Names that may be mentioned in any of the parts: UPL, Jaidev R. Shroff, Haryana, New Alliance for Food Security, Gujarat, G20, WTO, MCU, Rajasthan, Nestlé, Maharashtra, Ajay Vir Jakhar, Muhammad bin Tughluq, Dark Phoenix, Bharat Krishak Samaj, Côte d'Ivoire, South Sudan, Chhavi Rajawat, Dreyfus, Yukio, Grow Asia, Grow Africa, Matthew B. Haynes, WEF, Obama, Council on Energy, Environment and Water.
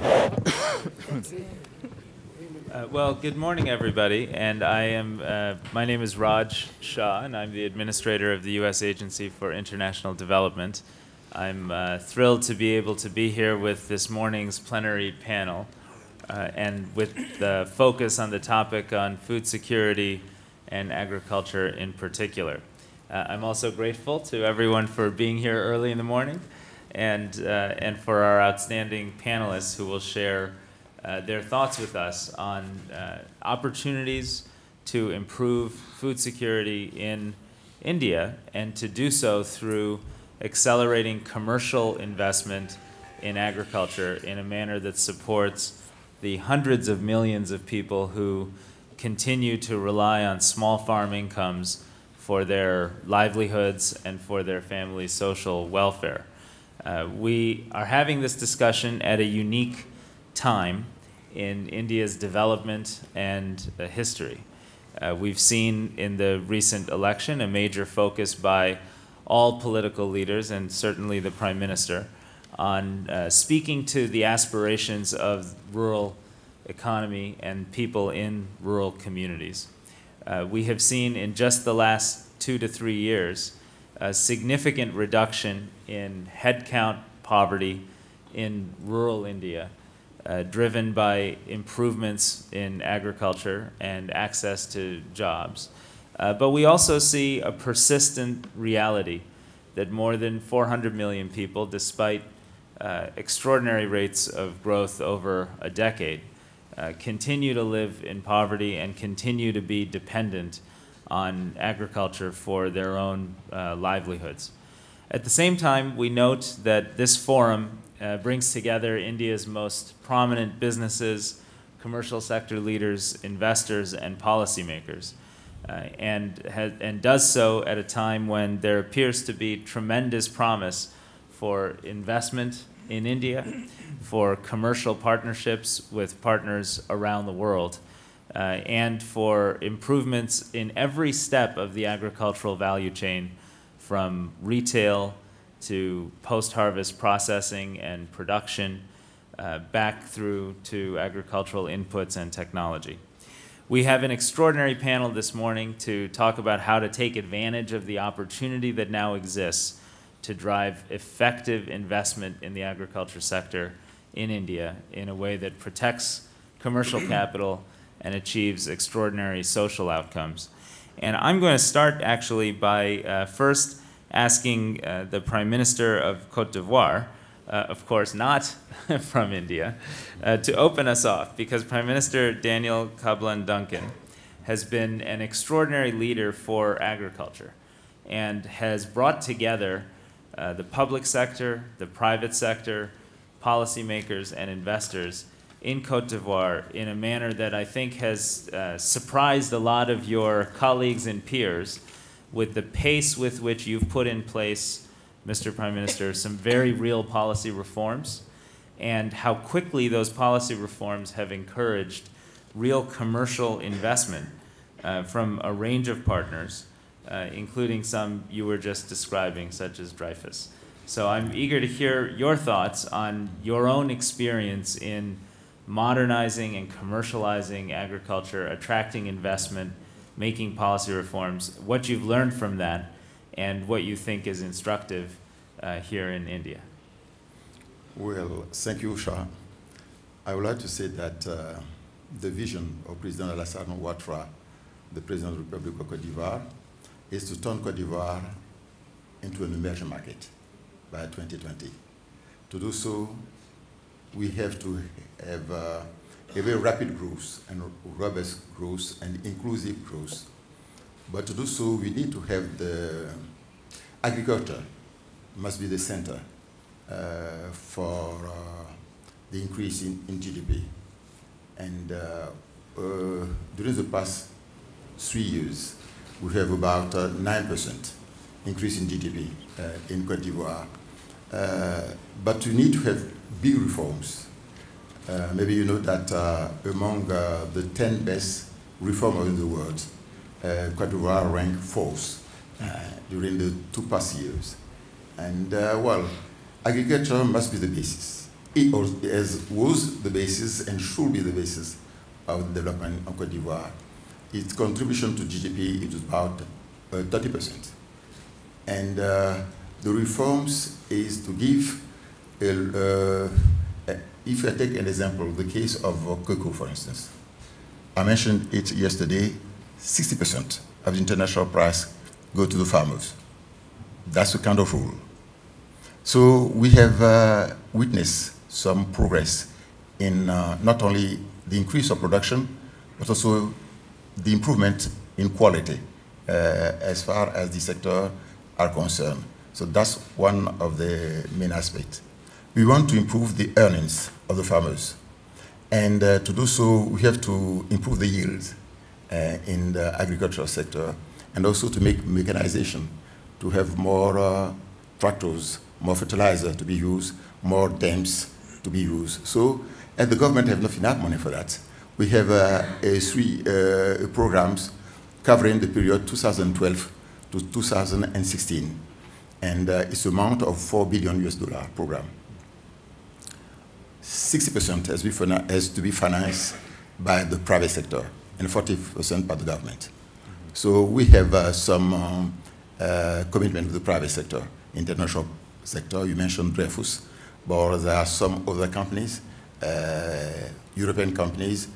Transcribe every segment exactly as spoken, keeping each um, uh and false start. Uh, well, good morning, everybody. And I am, uh, my name is Raj Shah, and I'm the administrator of the U S Agency for International Development. I'm uh, thrilled to be able to be here with this morning's plenary panel, uh, and with the focus on the topic on food security and agriculture in particular. Uh, I'm also grateful to everyone for being here early in the morning, and, uh, and for our outstanding panelists who will share Uh, their thoughts with us on uh, opportunities to improve food security in India, and to do so through accelerating commercial investment in agriculture in a manner that supports the hundreds of millions of people who continue to rely on small farm incomes for their livelihoods and for their family's social welfare. Uh, we are having this discussion at a unique time in India's development and uh, history. Uh, we've seen in the recent election a major focus by all political leaders, and certainly the Prime Minister, on uh, speaking to the aspirations of rural economy and people in rural communities. Uh, we have seen in just the last two to three years a significant reduction in headcount poverty in rural India, Uh, driven by improvements in agriculture and access to jobs. Uh, but we also see a persistent reality that more than four hundred million people, despite uh, extraordinary rates of growth over a decade, uh, continue to live in poverty and continue to be dependent on agriculture for their own uh, livelihoods. At the same time, we note that this forum Uh, brings together India's most prominent businesses, commercial sector leaders, investors, and policymakers, uh, and, has, and does so at a time when there appears to be tremendous promise for investment in India, for commercial partnerships with partners around the world, uh, and for improvements in every step of the agricultural value chain, from retail to post-harvest processing and production, uh, back through to agricultural inputs and technology. We have an extraordinary panel this morning to talk about how to take advantage of the opportunity that now exists to drive effective investment in the agriculture sector in India in a way that protects commercial capital and achieves extraordinary social outcomes. And I'm going to start actually by uh, first asking uh, the Prime Minister of Côte d'Ivoire, uh, of course not from India, uh, to open us off, because Prime Minister Daniel Kablan Duncan has been an extraordinary leader for agriculture and has brought together uh, the public sector, the private sector, policymakers, and investors in Côte d'Ivoire in a manner that I think has uh, surprised a lot of your colleagues and peers with the pace with which you've put in place, Mister Prime Minister, some very real policy reforms, and how quickly those policy reforms have encouraged real commercial investment uh, from a range of partners, uh, including some you were just describing, such as Dreyfus. So I'm eager to hear your thoughts on your own experience in modernizing and commercializing agriculture, attracting investment, making policy reforms, what you've learned from that, and what you think is instructive uh, here in India. Well, thank you, Shah. I would like to say that uh, the vision of President Alassane Ouattara, the President of the Republic of Côte d'Ivoire, is to turn Côte d'Ivoire into an emerging market by twenty twenty. To do so, we have to have uh, a very rapid growth and robust growth and inclusive growth. But to do so, we need to have the agriculture must be the center uh, for uh, the increase in, in G D P. And uh, uh, during the past three years, we have about uh, nine percent increase in G D P uh, in Côte d'Ivoire. Uh, but we need to have big reforms. Uh, maybe you know that uh, among uh, the ten best reformers in the world, uh, Côte d'Ivoire ranked fourth uh, during the two past years. And uh, well, agriculture must be the basis. it has, was the basis and should be the basis of development of Côte d'Ivoire. Its contribution to G D P is about uh, thirty percent. And uh, the reforms is to give, a, uh, if I take an example, the case of uh, cocoa, for instance. I mentioned it yesterday, sixty percent of the international price go to the farmers. That's a kind of rule. So we have uh, witnessed some progress in uh, not only the increase of production, but also the improvement in quality uh, as far as the sector are concerned. So that's one of the main aspects. We want to improve the earnings of the farmers. And uh, to do so, we have to improve the yields uh, in the agricultural sector, and also to make mechanization, to have more uh, tractors, more fertilizer to be used, more dams to be used. So, and the government have not enough money for that. We have uh, a three uh, programs covering the period two thousand twelve to two thousand sixteen, and uh, it's an amount of four billion U S dollar program. sixty percent has, has to be financed by the private sector, and forty percent by the government. So we have uh, some um, uh, commitment to the private sector, international sector. You mentioned Dreyfus, but there are some other companies, uh, European companies,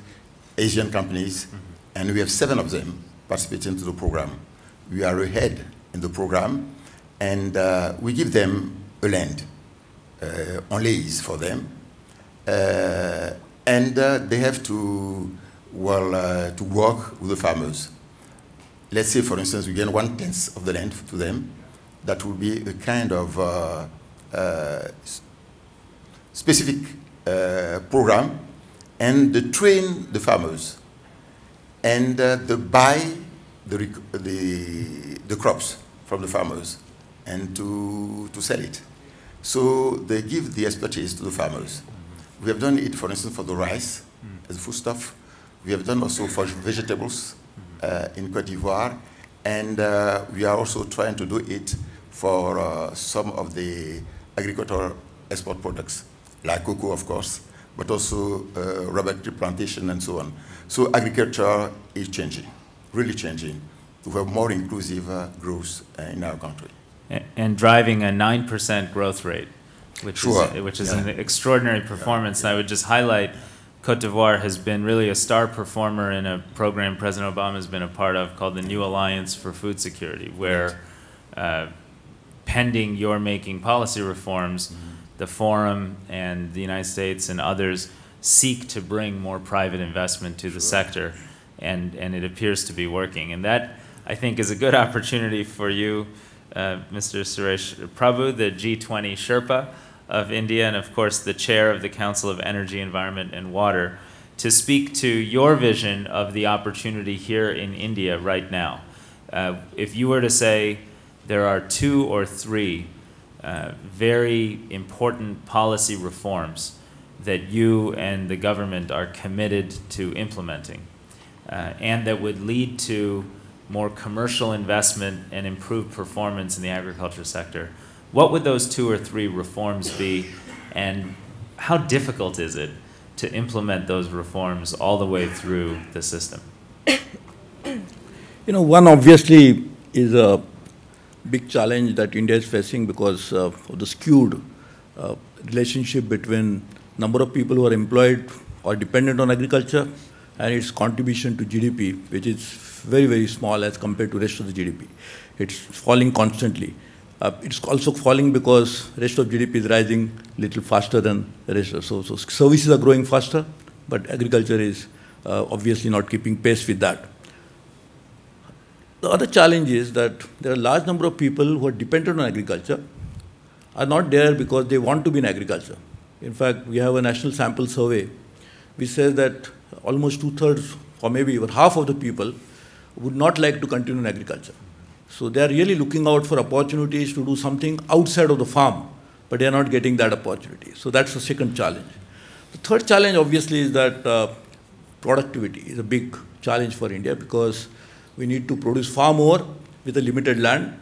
Asian companies, mm-hmm. and we have seven of them participating to the program. We are ahead in the program, and uh, we give them a land uh, on lease for them, uh, and uh, they have to well uh, to work with the farmers. Let's say, for instance, we gain one tenth of the land to them. That will be a kind of uh, uh, specific uh, program, and they train the farmers, and uh, they buy the, the, the crops from the farmers and to, to sell it. So they give the expertise to the farmers. We have done it, for instance, for the rice as a foodstuff. We have done also for vegetables uh, in Côte d'Ivoire, and uh, we are also trying to do it for uh, some of the agricultural export products, like cocoa, of course, but also uh, rubber tree plantation and so on. So agriculture is changing, really changing, to have more inclusive uh, growth uh, in our country. And driving a nine percent growth rate, which sure. is, which is yeah. an extraordinary performance. Yeah. Yeah. And I would just highlight, Côte d'Ivoire has been really a star performer in a program President Obama has been a part of called the New Alliance for Food Security, where uh, pending your making policy reforms, mm-hmm. the Forum and the United States and others seek to bring more private investment to the sure. sector, and, and it appears to be working. And that, I think, is a good opportunity for you, uh, Mister Suresh Prabhu, the G twenty Sherpa of India, and of course the chair of the Council of Energy, Environment, and Water, to speak to your vision of the opportunity here in India right now. Uh, if you were to say there are two or three uh, very important policy reforms that you and the government are committed to implementing, uh, and that would lead to more commercial investment and improved performance in the agriculture sector, what would those two or three reforms be, and how difficult is it to implement those reforms all the way through the system? You know, one obviously is a big challenge that India is facing because of the skewed uh, relationship between number of people who are employed or dependent on agriculture and its contribution to G D P, which is very, very small as compared to the rest of the G D P. It's falling constantly. Uh, it's also falling because rest of G D P is rising little faster than the rest of, so, so services are growing faster, but agriculture is uh, obviously not keeping pace with that. The other challenge is that there are a large number of people who are dependent on agriculture, are not there because they want to be in agriculture. In fact, we have a national sample survey which says that almost two-thirds or maybe even half of the people would not like to continue in agriculture. So they are really looking out for opportunities to do something outside of the farm, but they are not getting that opportunity. So that's the second challenge. The third challenge obviously is that uh, productivity is a big challenge for India because we need to produce far more with a limited land,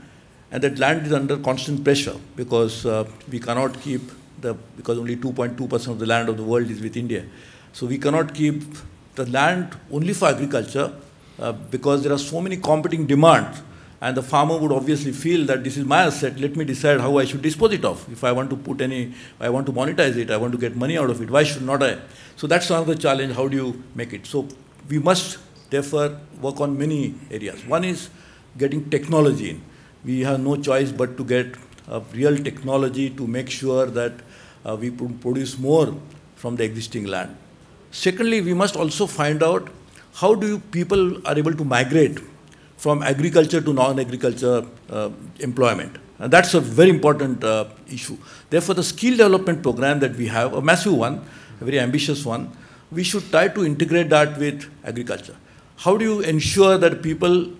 and that land is under constant pressure because uh, we cannot keep the, because only two point two percent of the land of the world is with India. So we cannot keep the land only for agriculture uh, because there are so many competing demands, and the farmer would obviously feel that this is my asset, let me decide how I should dispose it of. If I want to put any, I want to monetize it, I want to get money out of it, why should not I? So that's another challenge, how do you make it? So we must therefore work on many areas. One is getting technology in. We have no choice but to get uh, real technology to make sure that uh, we produce more from the existing land. Secondly, we must also find out how do you people are able to migrate from agriculture to non-agriculture uh, employment. And that's a very important uh, issue. Therefore, the skill development program that we have, a massive one, a very ambitious one, we should try to integrate that with agriculture. How do you ensure that people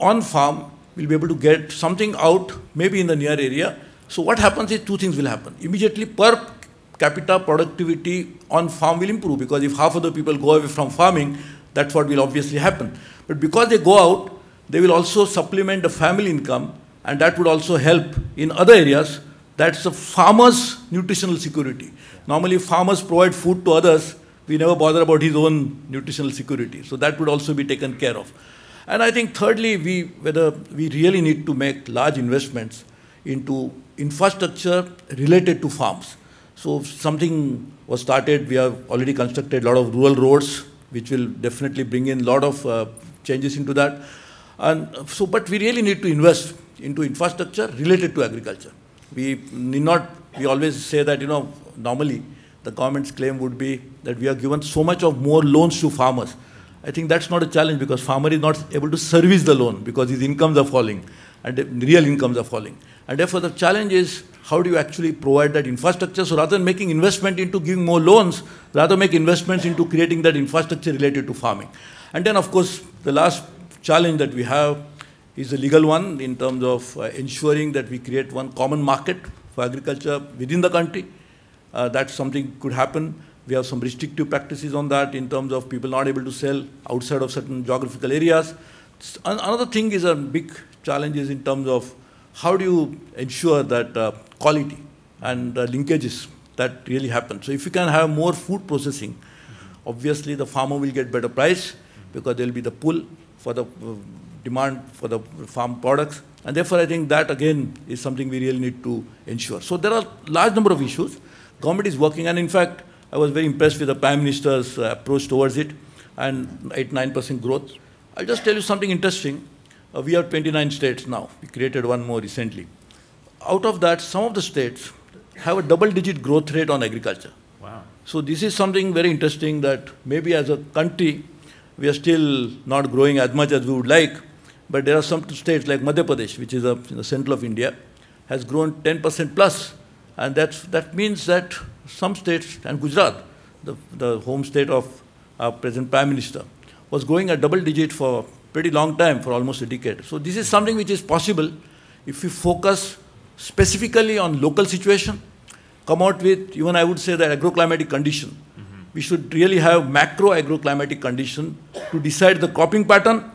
on farm will be able to get something out, maybe in the near area? So what happens is two things will happen. Immediately, per capita productivity on farm will improve, because if half of the people go away from farming, that's what will obviously happen. But because they go out, they will also supplement the family income, and that would also help in other areas. That's the farmer's nutritional security. Normally, farmers provide food to others. We never bother about his own nutritional security. So that would also be taken care of. And I think thirdly, we, whether we really need to make large investments into infrastructure related to farms. So something was started. We have already constructed a lot of rural roads, which will definitely bring in a lot of uh, changes into that. And so, but we really need to invest into infrastructure related to agriculture. We need not, we always say that, you know, normally the government's claim would be that we are given so much of more loans to farmers. I think that's not a challenge, because farmer is not able to service the loan because his incomes are falling, and real incomes are falling. And therefore the challenge is how do you actually provide that infrastructure? So rather than making investment into giving more loans, rather make investments into creating that infrastructure related to farming. And then of course the last challenge that we have is a legal one, in terms of uh, ensuring that we create one common market for agriculture within the country. Uh, that's something could happen. We have some restrictive practices on that in terms of people not able to sell outside of certain geographical areas. Another thing is a big challenge is in terms of how do you ensure that uh, quality and uh, linkages that really happen. So if you can have more food processing, obviously the farmer will get better price because there will be the pull for the uh, demand for the farm products. And therefore I think that again is something we really need to ensure. So there are a large number of issues. Government is working, and in fact, I was very impressed with the Prime Minister's uh, approach towards it, and eight to nine percent growth. I'll just tell you something interesting. Uh, we have twenty-nine states now. We created one more recently. Out of that, some of the states have a double-digit growth rate on agriculture. Wow. So this is something very interesting, that maybe as a country, we are still not growing as much as we would like, but there are some states like Madhya Pradesh, which is a, in the central of India, has grown ten percent plus, and that's, that means that some states, and Gujarat, the, the home state of our present Prime Minister, was growing at double digit for a pretty long time, for almost a decade. So this is something which is possible if we focus specifically on local situation, come out with, even I would say, the agroclimatic condition. Mm-hmm. We should really have macro agroclimatic condition to decide the cropping pattern,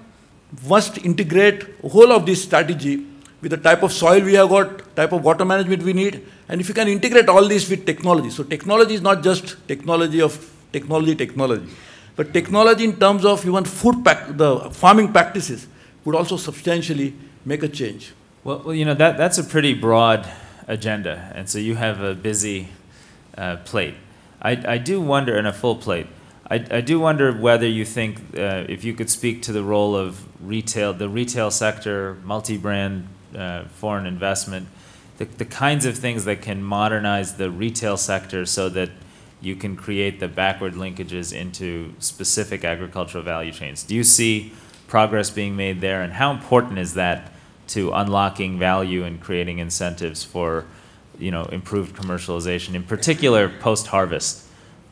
must integrate whole of this strategy with the type of soil we have got, type of water management we need, and if you can integrate all this with technology. So technology is not just technology of technology, technology, but technology in terms of even food, pack, the farming practices would also substantially make a change. Well, well you know, that, that's a pretty broad agenda, and so you have a busy uh, plate. I, I do wonder, and a full plate, I, I do wonder whether you think, uh, if you could speak to the role of retail, the retail sector, multi-brand, Uh, foreign investment, the, the kinds of things that can modernize the retail sector so that you can create the backward linkages into specific agricultural value chains. Do you see progress being made there, and how important is that to unlocking value and creating incentives for, you know, improved commercialization, in particular post-harvest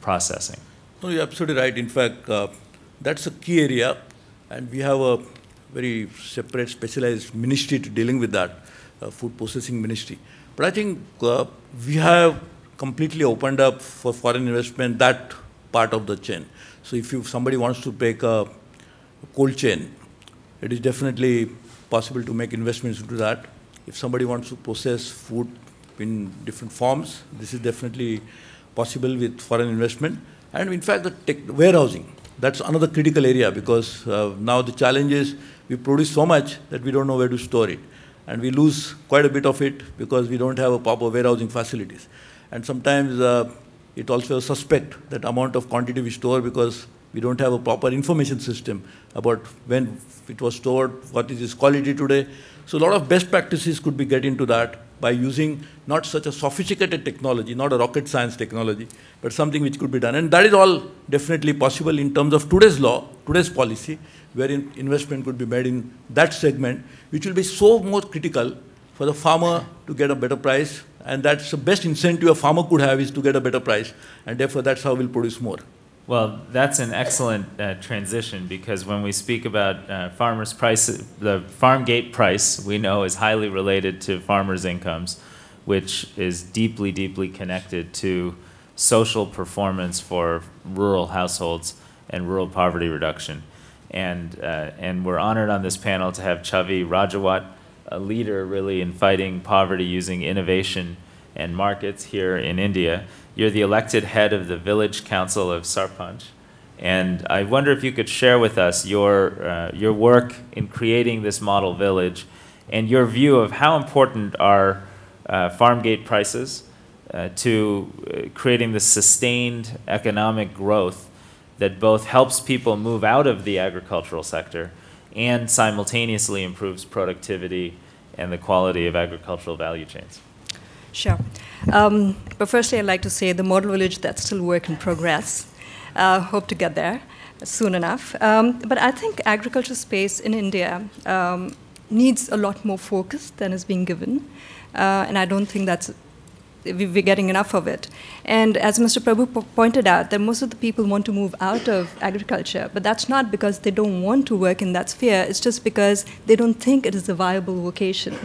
processing? No, you're absolutely right. In fact, uh, that's a key area, and we have a very separate, specialized ministry to dealing with that, uh, food processing ministry. But I think uh, we have completely opened up for foreign investment that part of the chain. So if you, somebody wants to take a cold chain, it is definitely possible to make investments into that. If somebody wants to process food in different forms. This is definitely possible with foreign investment. And in fact, the tech warehousing, that's another critical area, because uh, now the challenge is we produce so much that we don't know where to store it. And we lose quite a bit of it because we don't have a proper warehousing facilities. And sometimes uh, it also suspect that amount of quantity we store because we don't have a proper information system about when it was stored, what is its quality today. So a lot of best practices could be get into that by using not such a sophisticated technology, not a rocket science technology, but something which could be done. And that is all definitely possible in terms of today's law, today's policy, wherein investment could be made in that segment, which will be so more critical for the farmer to get a better price. And that's the best incentive a farmer could have, is to get a better price. And therefore, that's how we'll produce more. Well, that's an excellent uh, transition, because when we speak about uh, farmers' prices, the farm gate price we know is highly related to farmers' incomes, which is deeply, deeply connected to social performance for rural households and rural poverty reduction. And, uh, and we're honored on this panel to have Chhavi Rajawat, a leader really in fighting poverty using innovation and markets here in India. You're the elected head of the village council of Sarpanch, and I wonder if you could share with us your, uh, your work in creating this model village and your view of how important are uh, farm gate prices uh, to uh, creating the sustained economic growth that both helps people move out of the agricultural sector and simultaneously improves productivity and the quality of agricultural value chains. Sure. Um, but firstly, I'd like to say the model village, that's still work in progress. Uh, hope to get there soon enough. Um, but I think agriculture space in India um, needs a lot more focus than is being given. Uh, and I don't think that's, we're getting enough of it. And as Mister Prabhu pointed out, that most of the people want to move out of agriculture, but that's not because they don't want to work in that sphere. It's just because they don't think it is a viable vocation.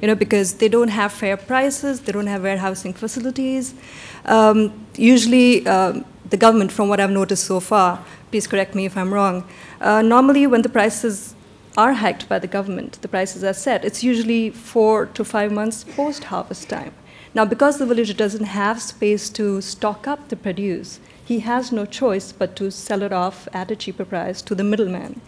You know, because they don't have fair prices, they don't have warehousing facilities. Um, usually, uh, the government, from what I've noticed so far, please correct me if I'm wrong, uh, normally when the prices are hiked by the government, the prices are set, it's usually four to five months post-harvest time. Now, because the villager doesn't have space to stock up the produce, he has no choice but to sell it off at a cheaper price to the middleman,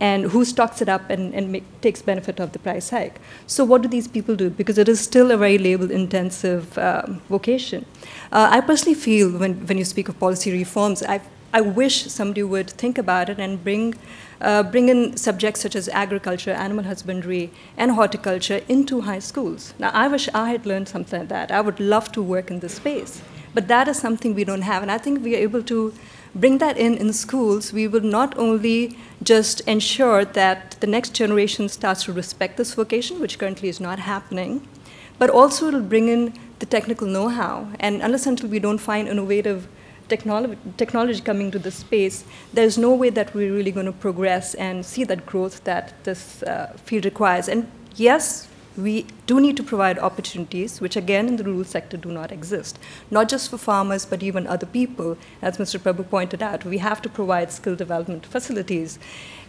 and who stocks it up and, and make, takes benefit of the price hike. So what do these people do? Because it is still a very labor-intensive um, vocation. Uh, I personally feel when, when you speak of policy reforms, I, I wish somebody would think about it and bring, uh, bring in subjects such as agriculture, animal husbandry, and horticulture into high schools. Now, I wish I had learned something like that. I would love to work in this space. But that is something we don't have, and I think we are able to bring that in in schools. We will not only just ensure that the next generation starts to respect this vocation, which currently is not happening, but also it will bring in the technical know-how. And unless until we don't find innovative technolo technology coming to this space, there's no way that we're really going to progress and see that growth that this uh, field requires. And yes, we do need to provide opportunities, which again in the rural sector do not exist. Not just for farmers, but even other people. As Mister Prabhu pointed out, we have to provide skill development facilities.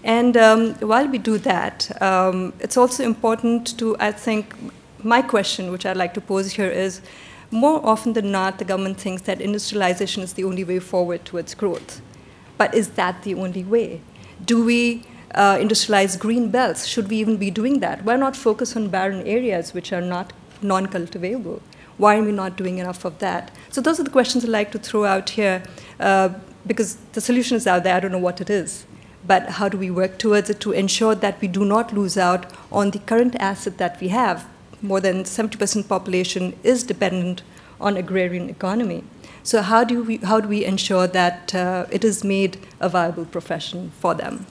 And um, while we do that, um, it's also important to, I think, my question, which I'd like to pose here is, more often than not, the government thinks that industrialization is the only way forward towards growth. But is that the only way? Do we Uh, industrialized green belts? Should we even be doing that? Why not focus on barren areas which are not non-cultivable? Why are we not doing enough of that? So those are the questions I'd like to throw out here, uh, because the solution is out there. I don't know what it is, but how do we work towards it to ensure that we do not lose out on the current asset that we have? More than seventy percent population is dependent on agrarian economy. So how do we, how do we ensure that uh, it is made a viable profession for them?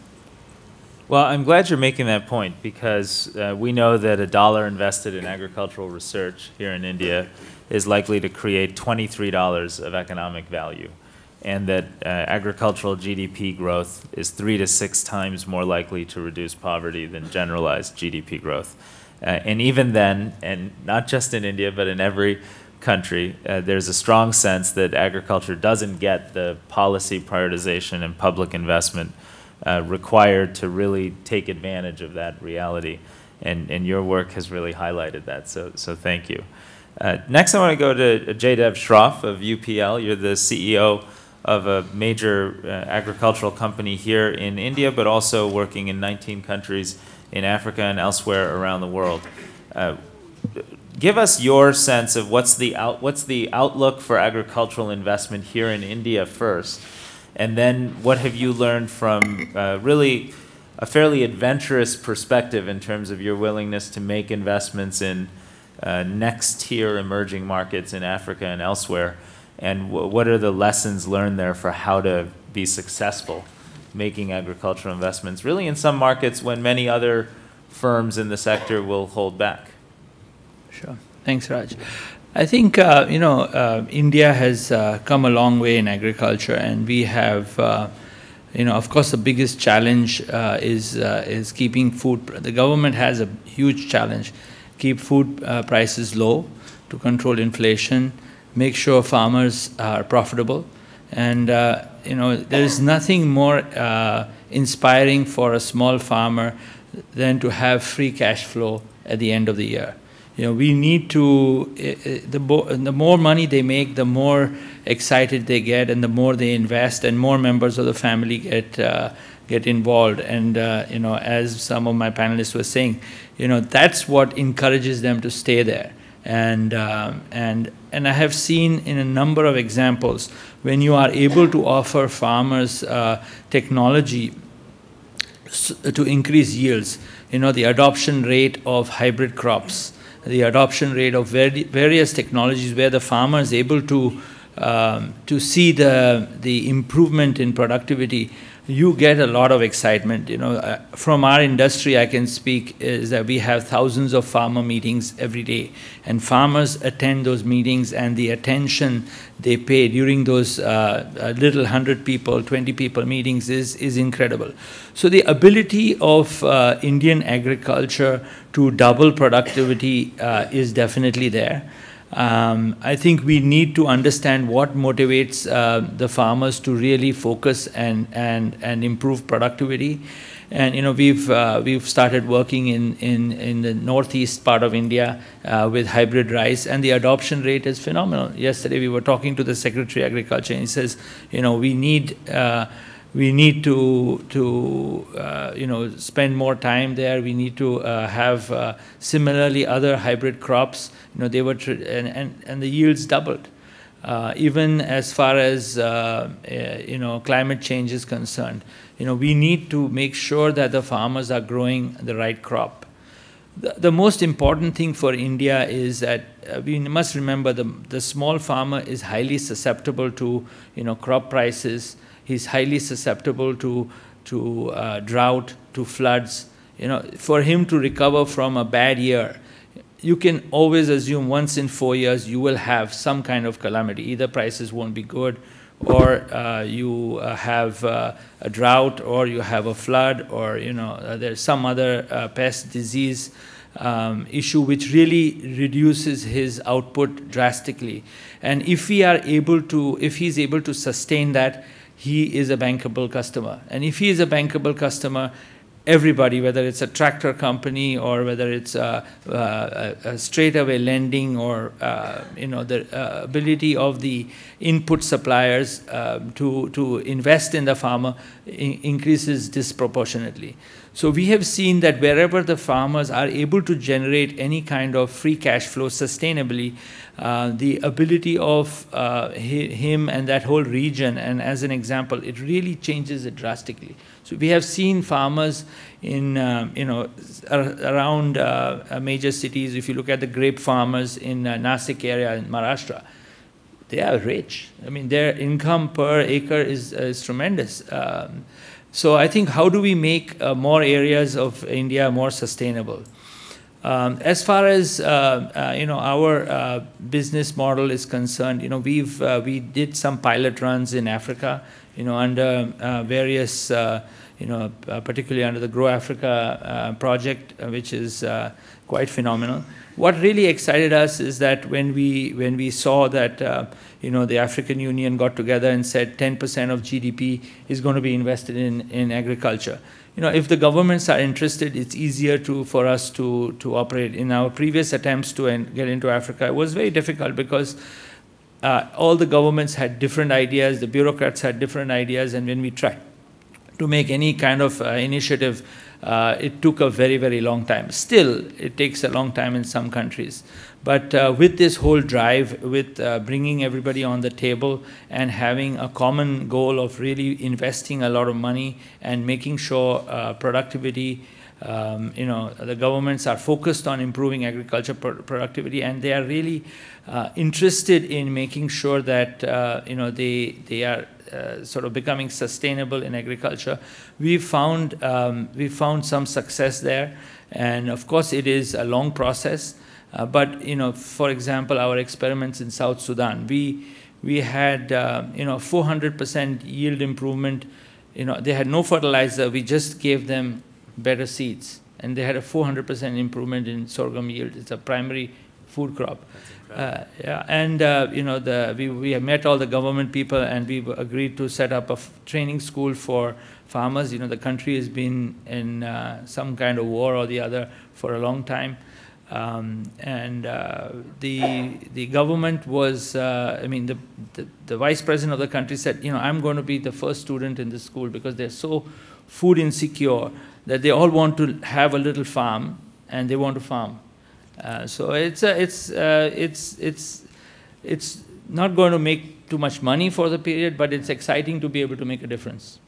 Well, I'm glad you're making that point, because uh, we know that a dollar invested in agricultural research here in India is likely to create twenty-three dollars of economic value, and that uh, agricultural G D P growth is three to six times more likely to reduce poverty than generalized G D P growth. Uh, and even then, and not just in India, but in every country, uh, there's a strong sense that agriculture doesn't get the policy prioritization and public investment Uh, required to really take advantage of that reality, and and your work has really highlighted that. So so thank you. Uh, next, I want to go to Jaidev Shroff of U P L. You're the C E O of a major uh, agricultural company here in India, but also working in nineteen countries in Africa and elsewhere around the world. Uh, give us your sense of what's the, out, what's the outlook for agricultural investment here in India first, and then what have you learned from uh, really a fairly adventurous perspective in terms of your willingness to make investments in uh, next tier emerging markets in Africa and elsewhere, and w what are the lessons learned there for how to be successful making agricultural investments, really in some markets when many other firms in the sector will hold back? Sure. Thanks, Raj. I think, uh, you know, uh, India has uh, come a long way in agriculture, and we have, uh, you know, of course, the biggest challenge uh, is, uh, is keeping food. The government has a huge challenge: keep food uh, prices low, to control inflation, make sure farmers are profitable. And, uh, you know, there is nothing more uh, inspiring for a small farmer than to have free cash flow at the end of the year. You know, we need to, uh, the, bo the more money they make, the more excited they get, and the more they invest, and more members of the family get, uh, get involved. And, uh, you know, as some of my panelists were saying, you know, that's what encourages them to stay there. And, uh, and, and I have seen in a number of examples, when you are able to offer farmers uh, technology to increase yields, you know, the adoption rate of hybrid crops, the adoption rate of various technologies, where the farmer is able to um, to see the the improvement in productivity, you get a lot of excitement. You know, uh, from our industry, I can speak is that we have thousands of farmer meetings every day, and farmers attend those meetings, and the attention they pay during those uh, little hundred people, twenty people meetings is is incredible. So the ability of uh, Indian agriculture to double productivity uh, is definitely there. Um, I think we need to understand what motivates uh, the farmers to really focus and and and improve productivity. And you know, we've uh, we've started working in in in the northeast part of India uh, with hybrid rice, and the adoption rate is phenomenal. Yesterday we were talking to the Secretary of Agriculture, and he says, you know, we need. Uh, We need to, to uh, you know, spend more time there. We need to uh, have uh, similarly other hybrid crops. You know, they were tr and, and and the yields doubled. Uh, even as far as uh, uh, you know, climate change is concerned, you know, we need to make sure that the farmers are growing the right crop. The, the most important thing for India is that uh, we must remember the the small farmer is highly susceptible to, you know, crop prices. He's highly susceptible to, to uh, drought, to floods. You know, for him to recover from a bad year, you can always assume once in four years you will have some kind of calamity. Either prices won't be good, or uh, you uh, have uh, a drought, or you have a flood, or you know, uh, there's some other uh, pest disease um, issue which really reduces his output drastically. And if we are able to, if he's able to sustain that, he is a bankable customer. And if he is a bankable customer, everybody, whether it's a tractor company or whether it's a, a, a straightaway lending, or uh, you know, the uh, ability of the input suppliers uh, to, to invest in the farmer in increases disproportionately. So we have seen that wherever the farmers are able to generate any kind of free cash flow sustainably, uh, the ability of uh, him and that whole region, and as an example, it really changes it drastically. So we have seen farmers in, uh, you know, around uh, major cities. If you look at the grape farmers in uh, Nasik area in Maharashtra, they are rich. I mean, their income per acre is, uh, is tremendous. Um, So I think, how do we make uh, more areas of India more sustainable? Um, as far as uh, uh, you know, our uh, business model is concerned, you know, we've uh, we did some pilot runs in Africa. you know, under uh, various, uh, you know, uh, particularly under the Grow Africa uh, project, uh, which is uh, quite phenomenal. What really excited us is that when we when we saw that uh, you know, the African Union got together and said ten percent of G D P is going to be invested in in agriculture. You know, if the governments are interested, it's easier to for us to to operate. In our previous attempts to en get into Africa, it was very difficult because uh, all the governments had different ideas, the bureaucrats had different ideas, and when we tried to make any kind of uh, initiative, uh, it took a very, very long time. Still, it takes a long time in some countries. But uh, with this whole drive, with uh, bringing everybody on the table and having a common goal of really investing a lot of money and making sure uh, productivity, um, you know, the governments are focused on improving agriculture pro productivity, and they are really uh, interested in making sure that, uh, you know, they, they are Uh, sort of becoming sustainable in agriculture. We found um, we found some success there, and of course it is a long process. Uh, but you know, for example, our experiments in South Sudan, we we had uh, you know four hundred percent yield improvement. You know, they had no fertilizer. We just gave them better seeds, and they had a four hundred percent improvement in sorghum yield. It's a primary food crop. Uh, yeah, and uh, you know, the, we, we have met all the government people, and we agreed to set up a f training school for farmers. You know, the country has been in uh, some kind of war or the other for a long time, um, and uh, the the government was, uh, I mean, the, the the vice president of the country said, you know, I'm going to be the first student in this school because they're so food insecure that they all want to have a little farm and they want to farm. Uh, so it's uh, it's uh, it's it's it's not going to make too much money for the period, but it's exciting to be able to make a difference.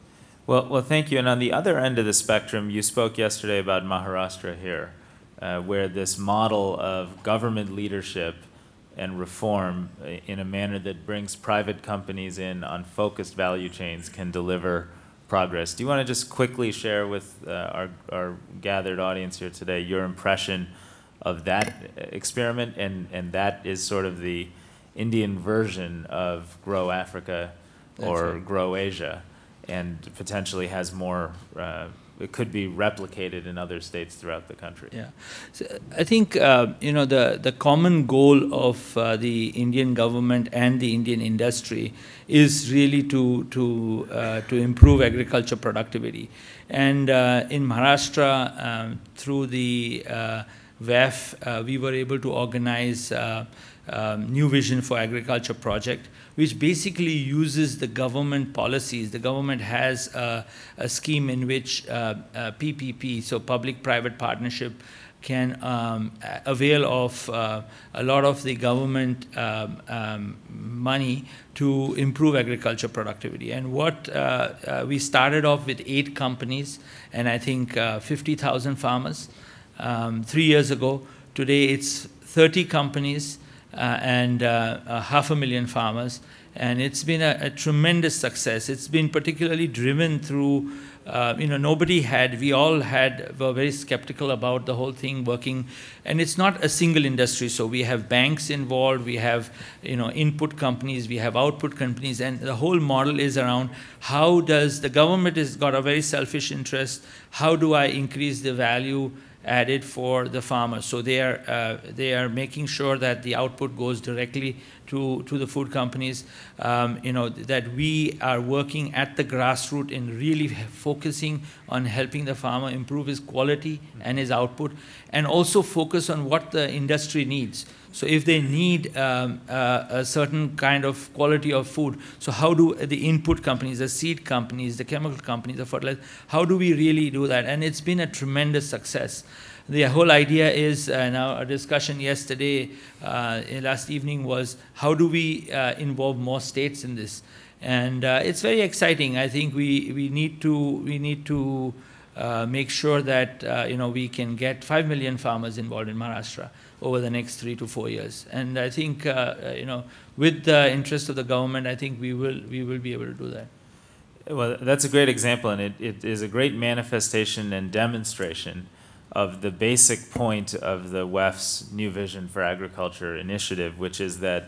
Well, well, thank you. And on the other end of the spectrum, you spoke yesterday about Maharashtra here, uh, where this model of government leadership and reform in a manner that brings private companies in on focused value chains can deliver progress. Do you want to just quickly share with uh, our our gathered audience here today your impression of that experiment, and, and that is sort of the Indian version of Grow Africa or right. Grow Asia, and potentially has more, uh, it could be replicated in other states throughout the country. Yeah, so I think, uh, you know, the, the common goal of uh, the Indian government and the Indian industry is really to, to, uh, to improve agriculture productivity. And uh, in Maharashtra, um, through the uh, W E F, uh, we were able to organize uh, um, New Vision for Agriculture project, which basically uses the government policies. The government has uh, a scheme in which uh, uh, P P P, so public-private partnership, can um, avail of uh, a lot of the government um, um, money to improve agriculture productivity. And what uh, uh, we started off with eight companies and I think uh, fifty thousand farmers. Um, three years ago. Today it's thirty companies uh, and uh, uh, half a million farmers, and it's been a, a tremendous success. It's been particularly driven through, uh, you know, nobody had, we all had, were very skeptical about the whole thing working, and it's not a single industry. So we have banks involved, we have, you know, input companies, we have output companies, and the whole model is around how does the government has got a very selfish interest, how do I increase the value added for the farmers. So they are uh, they are making sure that the output goes directly to to the food companies. Um, you know, that we are working at the grassroots and really focusing on helping the farmer improve his quality and his output, and also focus on what the industry needs. So if they need um, uh, a certain kind of quality of food, so how do the input companies, the seed companies, the chemical companies, the fertilizer, how do we really do that? And it's been a tremendous success. The whole idea is, and our discussion yesterday, uh, last evening, was how do we uh, involve more states in this? And uh, it's very exciting. I think we, we need to, we need to uh, make sure that uh, you know, we can get five million farmers involved in Maharashtra over the next three to four years. And I think, uh, you know, with the interest of the government, I think we will, we will be able to do that. Well, that's a great example, and it, it is a great manifestation and demonstration of the basic point of the W E F's New Vision for Agriculture initiative, which is that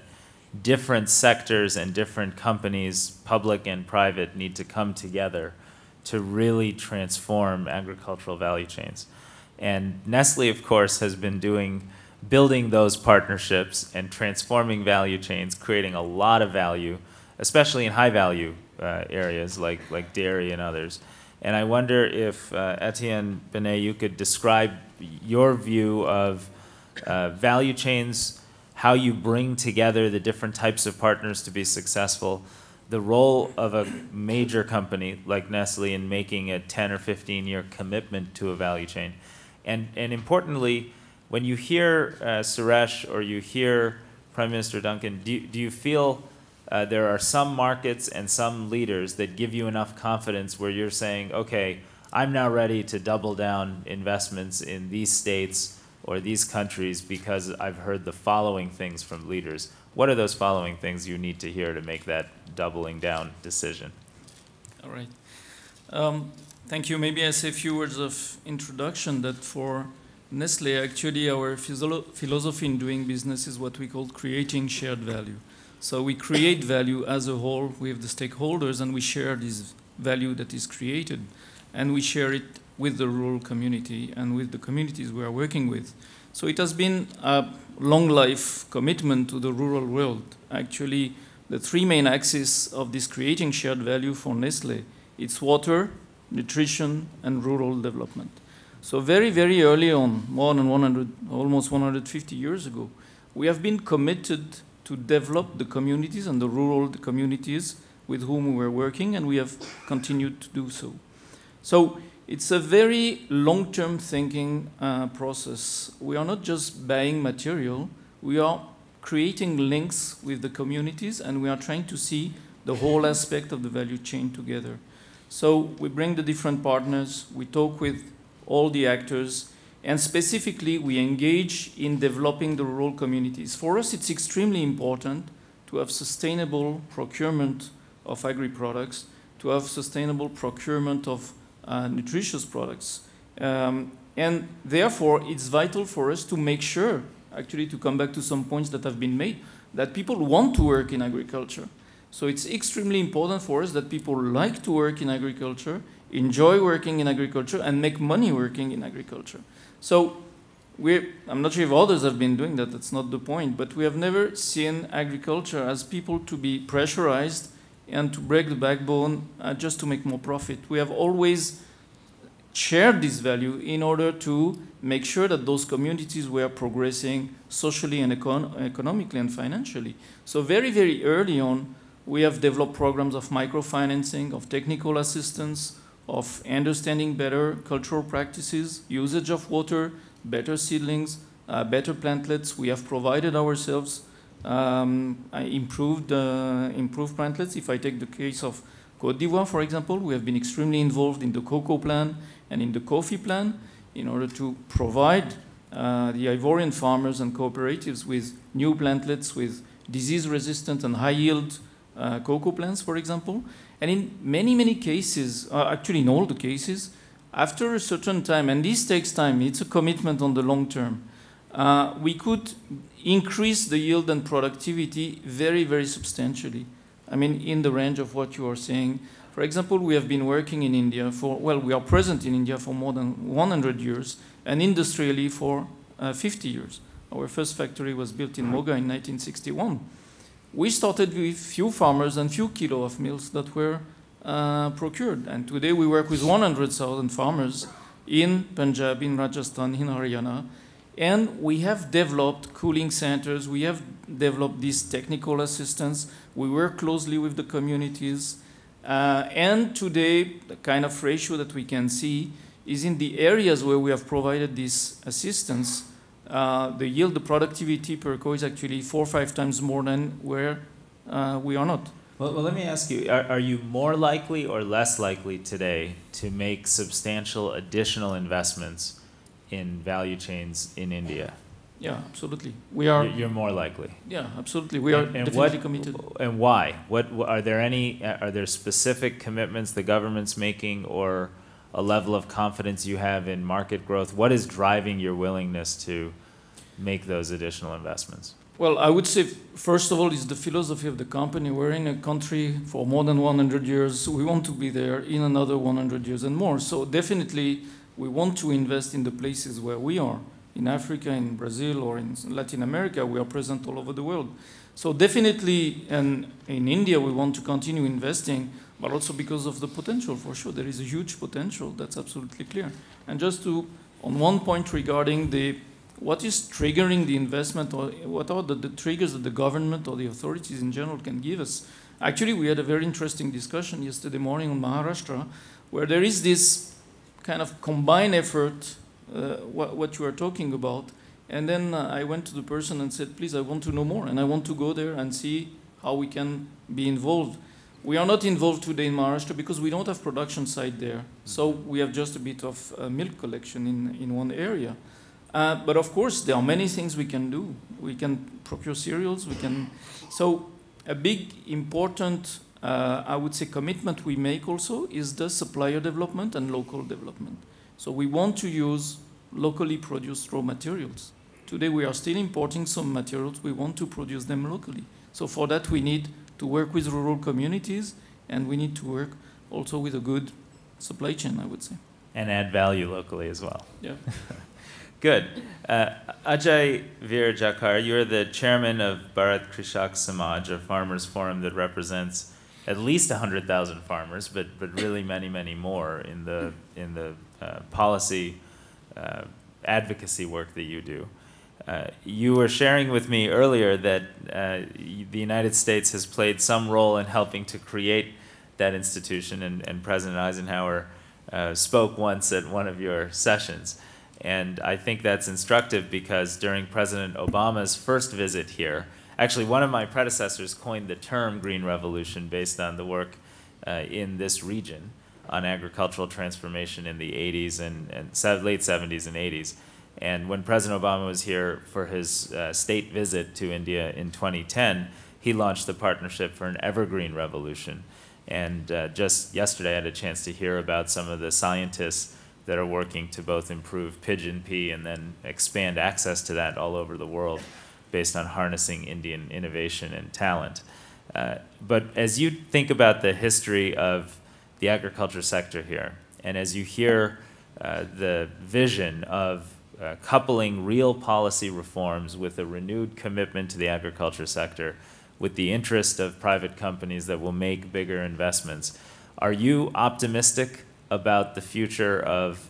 different sectors and different companies, public and private, need to come together to really transform agricultural value chains. And Nestle, of course, has been doing, building those partnerships and transforming value chains, creating a lot of value, especially in high value uh, areas like, like dairy and others. And I wonder if, uh, Etienne Benet, you could describe your view of uh, value chains, how you bring together the different types of partners to be successful, the role of a major company like Nestle in making a ten or fifteen year commitment to a value chain. And, and importantly, when you hear uh, Suresh or you hear Prime Minister Duncan, do, do you feel uh, there are some markets and some leaders that give you enough confidence where you're saying, okay, I'm now ready to double down investments in these states or these countries because I've heard the following things from leaders? What are those following things you need to hear to make that doubling down decision? All right. Um, thank you. Maybe I say a few words of introduction that for Nestle, actually, our philosophy in doing business is what we call creating shared value. So we create value as a whole with the stakeholders, and we share this value that is created, and we share it with the rural community and with the communities we are working with. So it has been a long life commitment to the rural world. Actually, the three main axes of this creating shared value for Nestle, it's water, nutrition, and rural development. So very, very early on, more than one hundred, almost one hundred fifty years ago, we have been committed to develop the communities and the rural communities with whom we were working, and we have continued to do so. So it's a very long-term thinking uh, process. We are not just buying material, we are creating links with the communities, and we are trying to see the whole aspect of the value chain together. So we bring the different partners, we talk with all the actors, and specifically we engage in developing the rural communities. For us, it's extremely important to have sustainable procurement of agri-products, to have sustainable procurement of Uh, nutritious products, um, and therefore it's vital for us to make sure, actually to come back to some points that have been made, that people want to work in agriculture. So it's extremely important for us that people like to work in agriculture, enjoy working in agriculture, and make money working in agriculture. So we're, I'm not sure if others have been doing that, that's not the point, but we have never seen agriculture as people to be pressurized and to break the backbone uh, just to make more profit. We have always shared this value in order to make sure that those communities were progressing socially and econ economically and financially. So very, very early on, we have developed programs of microfinancing, of technical assistance, of understanding better cultural practices, usage of water, better seedlings, uh, better plantlets. We have provided ourselves Um, I improved, uh, improved plantlets. If I take the case of Côte d'Ivoire, for example, we have been extremely involved in the cocoa plan and in the coffee plan in order to provide uh, the Ivorian farmers and cooperatives with new plantlets, with disease-resistant and high-yield uh, cocoa plants, for example. And in many, many cases, uh, actually in all the cases, after a certain time, and this takes time, it's a commitment on the long term, Uh, we could increase the yield and productivity very, very substantially. I mean, in the range of what you are saying. For example, we have been working in India for, well, we are present in India for more than one hundred years, and industrially for uh, fifty years. Our first factory was built in Moga in nineteen sixty-one. We started with few farmers and few kilo of mills that were uh, procured. And today we work with one hundred thousand farmers in Punjab, in Rajasthan, in Haryana. And we have developed cooling centers, we have developed this technical assistance, we work closely with the communities, uh, and today the kind of ratio that we can see is in the areas where we have provided this assistance, uh, the yield, the productivity per co is actually four or five times more than where uh, we are not. Well, well, let me ask you, are, are you more likely or less likely today to make substantial additional investments in value chains in India? Yeah, absolutely. We are. You're more likely. Yeah, absolutely. We are and, and definitely what, committed. And why? What are there any? Are there specific commitments the government's making, or a level of confidence you have in market growth? What is driving your willingness to make those additional investments? Well, I would say, first of all, it's the philosophy of the company. We're in a country for more than one hundred years. We want to be there in another one hundred years and more. So definitely, we want to invest in the places where we are. In Africa, in Brazil, or in Latin America, we are present all over the world. So definitely, and in India, we want to continue investing, but also because of the potential, for sure. There is a huge potential, that's absolutely clear. And just to, on one point regarding the, what is triggering the investment, or what are the, the triggers that the government or the authorities in general can give us? Actually, we had a very interesting discussion yesterday morning on Maharashtra, where there is this kind of combined effort, Uh, what, what you are talking about. And then uh, I went to the person and said, please, I want to know more. And I want to go there and see how we can be involved. We are not involved today in Maharashtra because we don't have production site there. So we have just a bit of uh, milk collection in, in one area. Uh, but of course, there are many things we can do. We can procure cereals. We can. So a big, important, uh, I would say, commitment we make also is the supplier development and local development. So we want to use locally produced raw materials. Today we are still importing some materials. We want to produce them locally. So for that we need to work with rural communities, and we need to work also with a good supply chain, I would say. And add value locally as well. Yeah. Good. Uh, Ajay Vir Jakhar, you're the chairman of Bharat Krishak Samaj, a farmers forum that represents at least one hundred thousand farmers, but, but really many, many more in the, in the Uh, policy uh, advocacy work that you do. Uh, you were sharing with me earlier that uh, the United States has played some role in helping to create that institution, and, and President Eisenhower uh, spoke once at one of your sessions. And I think that's instructive because during President Obama's first visit here, actually one of my predecessors coined the term Green Revolution based on the work uh, in this region on agricultural transformation in the eighties and, and late seventies and eighties. And when President Obama was here for his uh, state visit to India in twenty ten, he launched the Partnership for an Evergreen Revolution. And uh, just yesterday I had a chance to hear about some of the scientists that are working to both improve pigeon pea and then expand access to that all over the world based on harnessing Indian innovation and talent. Uh, but as you think about the history of the agriculture sector here, and as you hear uh, the vision of uh, coupling real policy reforms with a renewed commitment to the agriculture sector, with the interest of private companies that will make bigger investments, are you optimistic about the future of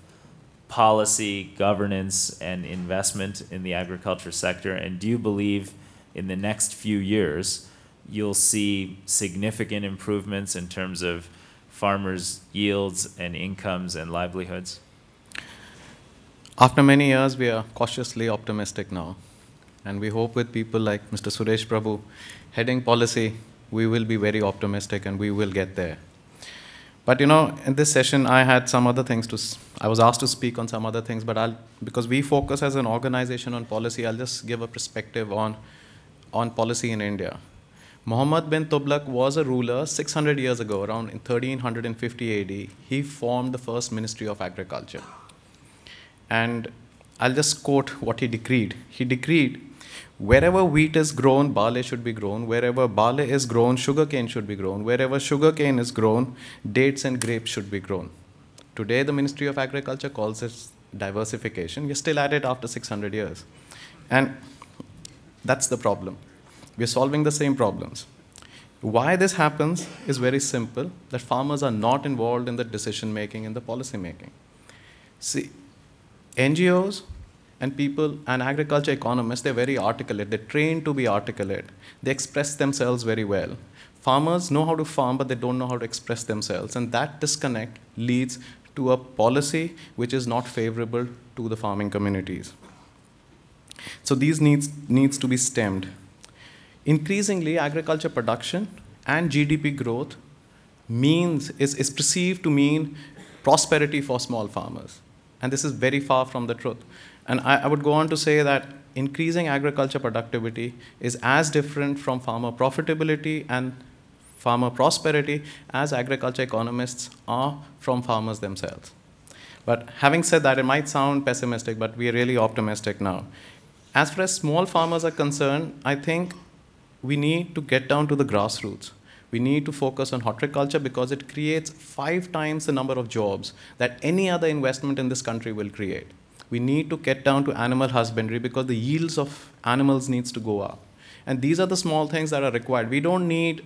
policy, governance, and investment in the agriculture sector? And do you believe in the next few years you'll see significant improvements in terms of farmers' yields and incomes and livelihoods? After many years, we are cautiously optimistic now. And we hope with people like Mister Suresh Prabhu heading policy, we will be very optimistic and we will get there. But you know, in this session, I had some other things to, I was asked to speak on some other things, but I'll, because we focus as an organization on policy, I'll just give a perspective on, on policy in India. Muhammad bin Tughluq was a ruler six hundred years ago, around in thirteen fifty A D. He formed the first Ministry of Agriculture. And I'll just quote what he decreed. He decreed, wherever wheat is grown, barley should be grown. Wherever barley is grown, sugarcane should be grown. Wherever sugarcane is grown, dates and grapes should be grown. Today, the Ministry of Agriculture calls it diversification. We're still at it after six hundred years. And that's the problem. We're solving the same problems. Why this happens is very simple, that farmers are not involved in the decision-making and the policy-making. See, N G Os and people and agriculture economists, they're very articulate. They're trained to be articulate. They express themselves very well. Farmers know how to farm, but they don't know how to express themselves. And that disconnect leads to a policy which is not favorable to the farming communities. So these needs, needs to be stemmed. Increasingly, agriculture production and G D P growth means is, is perceived to mean prosperity for small farmers. And this is very far from the truth. And I, I would go on to say that increasing agriculture productivity is as different from farmer profitability and farmer prosperity as agriculture economists are from farmers themselves. But having said that, it might sound pessimistic, but we are really optimistic now. As far as small farmers are concerned, I think we need to get down to the grassroots. We need to focus on horticulture because it creates five times the number of jobs that any other investment in this country will create. We need to get down to animal husbandry because the yields of animals needs to go up. And these are the small things that are required. We don't need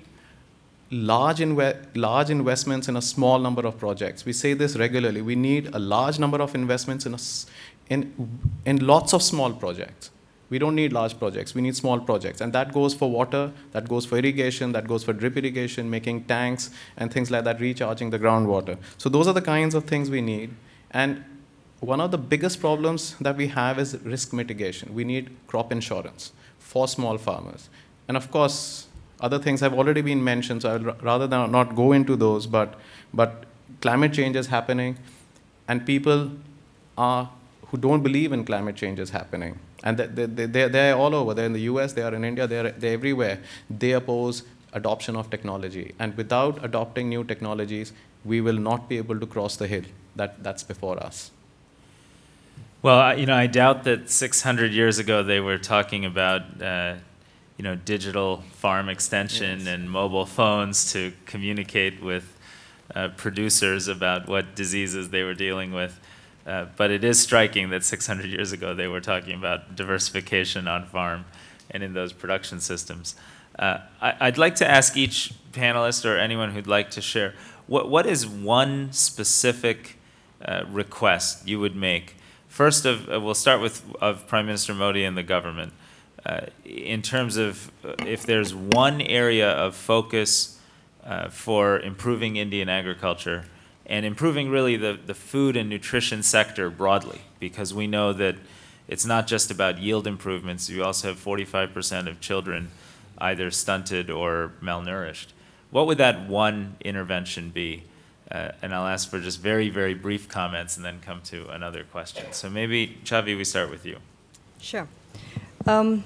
large, inve large investments in a small number of projects. We say this regularly. We need a large number of investments in, a s in, in lots of small projects. We don't need large projects, we need small projects. And that goes for water, that goes for irrigation, that goes for drip irrigation, making tanks and things like that, recharging the groundwater. So those are the kinds of things we need. And one of the biggest problems that we have is risk mitigation. We need crop insurance for small farmers. And of course, other things have already been mentioned, so I'll rather than not go into those, but, but climate change is happening and people are, who don't believe in climate change is happening. And they, they, they, they're all over. They're in the U S, they are in India, they're, they're everywhere. They oppose adoption of technology. And without adopting new technologies, we will not be able to cross the hill that, that's before us. Well, you know, I doubt that six hundred years ago they were talking about uh, you know, digital farm extension yes. and mobile phones to communicate with uh, producers about what diseases they were dealing with. Uh, but it is striking that six hundred years ago they were talking about diversification on farm and in those production systems. Uh, I, I'd like to ask each panelist or anyone who'd like to share, what, what is one specific uh, request you would make? First, of, uh, we'll start with of Prime Minister Modi and the government. Uh, in terms of uh, if there's one area of focus uh, for improving Indian agriculture, and improving really the, the food and nutrition sector broadly, because we know that it's not just about yield improvements. You also have forty-five percent of children either stunted or malnourished. What would that one intervention be? Uh, and I'll ask for just very, very brief comments and then come to another question. So maybe, Chhavi, we start with you. Sure. Um,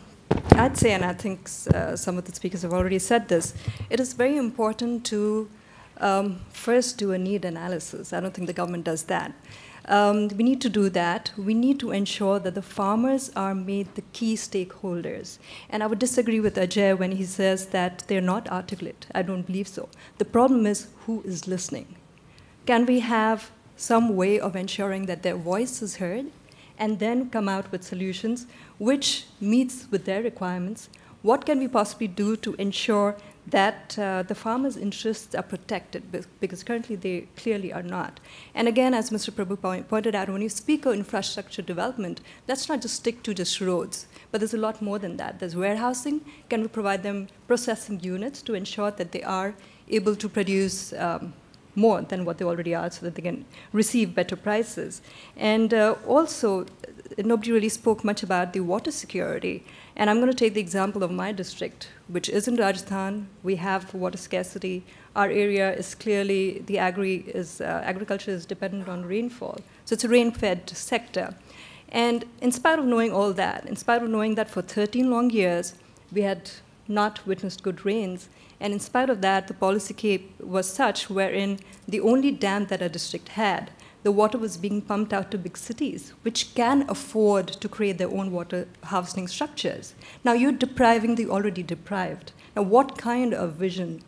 I'd say, and I think uh, some of the speakers have already said this, it is very important to Um, first do a need analysis. I don't think the government does that. Um, we need to do that. We need to ensure that the farmers are made the key stakeholders. And I would disagree with Ajay when he says that they're not articulate. I don't believe so. The problem is who is listening. Can we have some way of ensuring that their voice is heard and then come out with solutions which meets with their requirements? What can we possibly do to ensure that uh, the farmers' interests are protected, because currently they clearly are not. And again, as Mister Prabhu pointed out, when you speak of infrastructure development, let's not just stick to just roads, but there's a lot more than that. There's warehousing. Can we provide them processing units to ensure that they are able to produce um, more than what they already are so that they can receive better prices? And uh, also, nobody really spoke much about the water security. And I'm going to take the example of my district, which is in Rajasthan. We have water scarcity. Our area is clearly, the agri is, uh, agriculture is dependent on rainfall. So it's a rain-fed sector. And in spite of knowing all that, in spite of knowing that for thirteen long years, we had not witnessed good rains. And in spite of that, the policy cape was such wherein the only dam that our district had, the water was being pumped out to big cities, which can afford to create their own water housing structures. Now you're depriving the already deprived. Now what kind of vision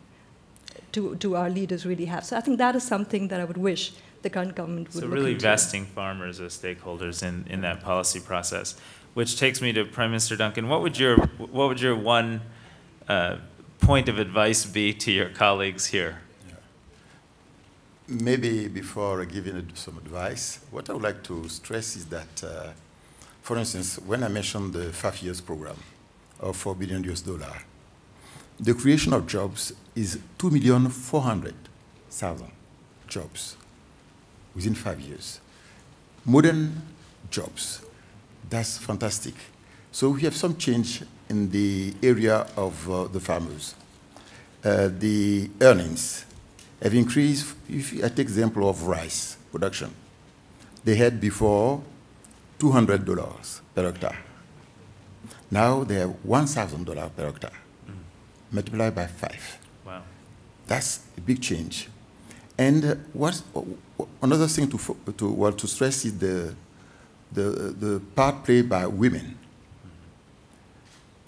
do, do our leaders really have? So I think that is something that I would wish the current government would look into. So really vesting farmers as stakeholders in, in that policy process, which takes me to Prime Minister Duncan. What would your, what would your one uh, point of advice be to your colleagues here? Maybe before giving some advice, what I would like to stress is that, uh, for instance, when I mentioned the five years program of four billion U S dollars, the creation of jobs is two million four hundred thousand jobs within five years. Modern jobs, that's fantastic. So we have some change in the area of uh, the farmers. Uh, the earnings have increased. If I take example of rice production, they had before two hundred dollars per hectare. Now they have one thousand dollars per hectare, mm. multiplied by five. Wow. That's a big change. And what, another thing to, to, well, to stress is the, the, the part played by women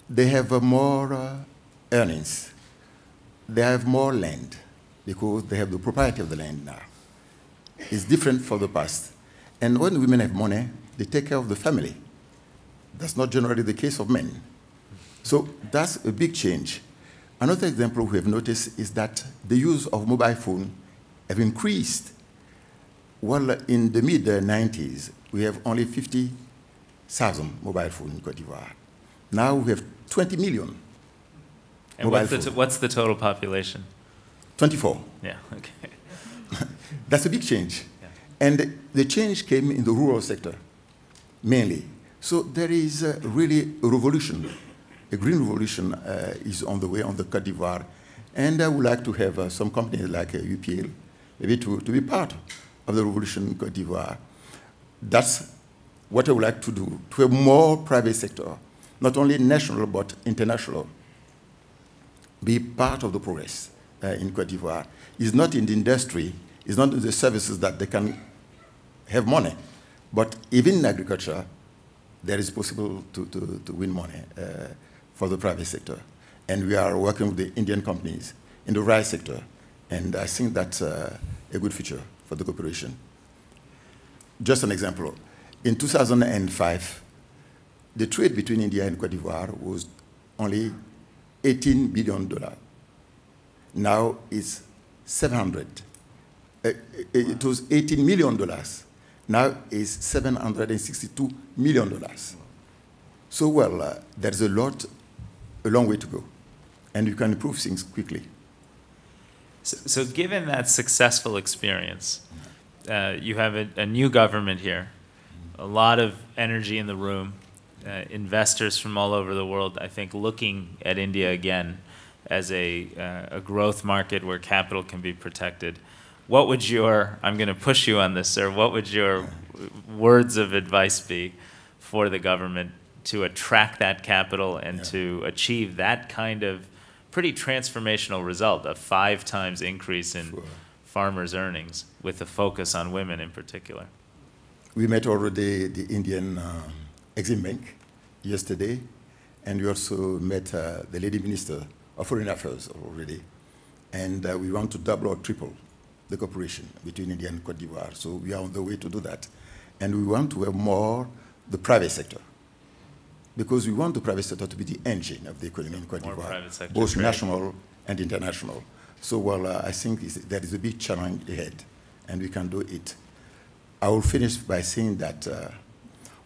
they have more uh, earnings. They have more land because they have the propriety of the land now. It's different from the past. And when women have money, they take care of the family. That's not generally the case of men. So that's a big change. Another example we have noticed is that the use of mobile phone have increased. Well, in the mid nineties, we have only fifty thousand mobile phones in Côte d'Ivoire. Now we have twenty million. And what's the, what's the total population? twenty-four. Yeah, okay. That's a big change. Yeah. And the change came in the rural sector, mainly. So there is uh, really a revolution. A green revolution uh, is on the way on the Côte d'Ivoire. And I would like to have uh, some companies like uh, U P L, maybe to, to be part of the revolution in Côte d'Ivoire. That's what I would like to do, to have more private sector, not only national but international, be part of the progress uh, in Côte d'Ivoire. It's not in the industry, it's not in the services that they can have money, but even in agriculture, there is possible to, to, to win money uh, for the private sector. And we are working with the Indian companies in the rice sector, and I think that's uh, a good future for the cooperation. Just an example, in two thousand five, the trade between India and Côte d'Ivoire was only eighteen billion dollars. Now it's seven hundred. Uh, it was eighteen million dollars. Now it's seven hundred sixty-two million dollars. So well, uh, there's a lot, a long way to go, and you can improve things quickly. So, so given that successful experience, uh, you have a, a new government here, a lot of energy in the room. Uh, investors from all over the world, I think, looking at India again as a, uh, a growth market where capital can be protected. What would your, I'm going to push you on this, sir, what would your words of advice be for the government to attract that capital and yeah. to achieve that kind of pretty transformational result, a five times increase in sure. farmers' earnings with a focus on women in particular? We met already the Indian um, Exim Bank yesterday, and we also met uh, the Lady Minister of Foreign Affairs already, and uh, we want to double or triple the cooperation between India and Côte d'Ivoire, so we are on the way to do that. And we want to have more the private sector, because we want the private sector to be the engine of the economy in Côte d'Ivoire, both trade. National and international. So well, uh, I think there is a big challenge ahead, and we can do it. I will finish by saying that uh,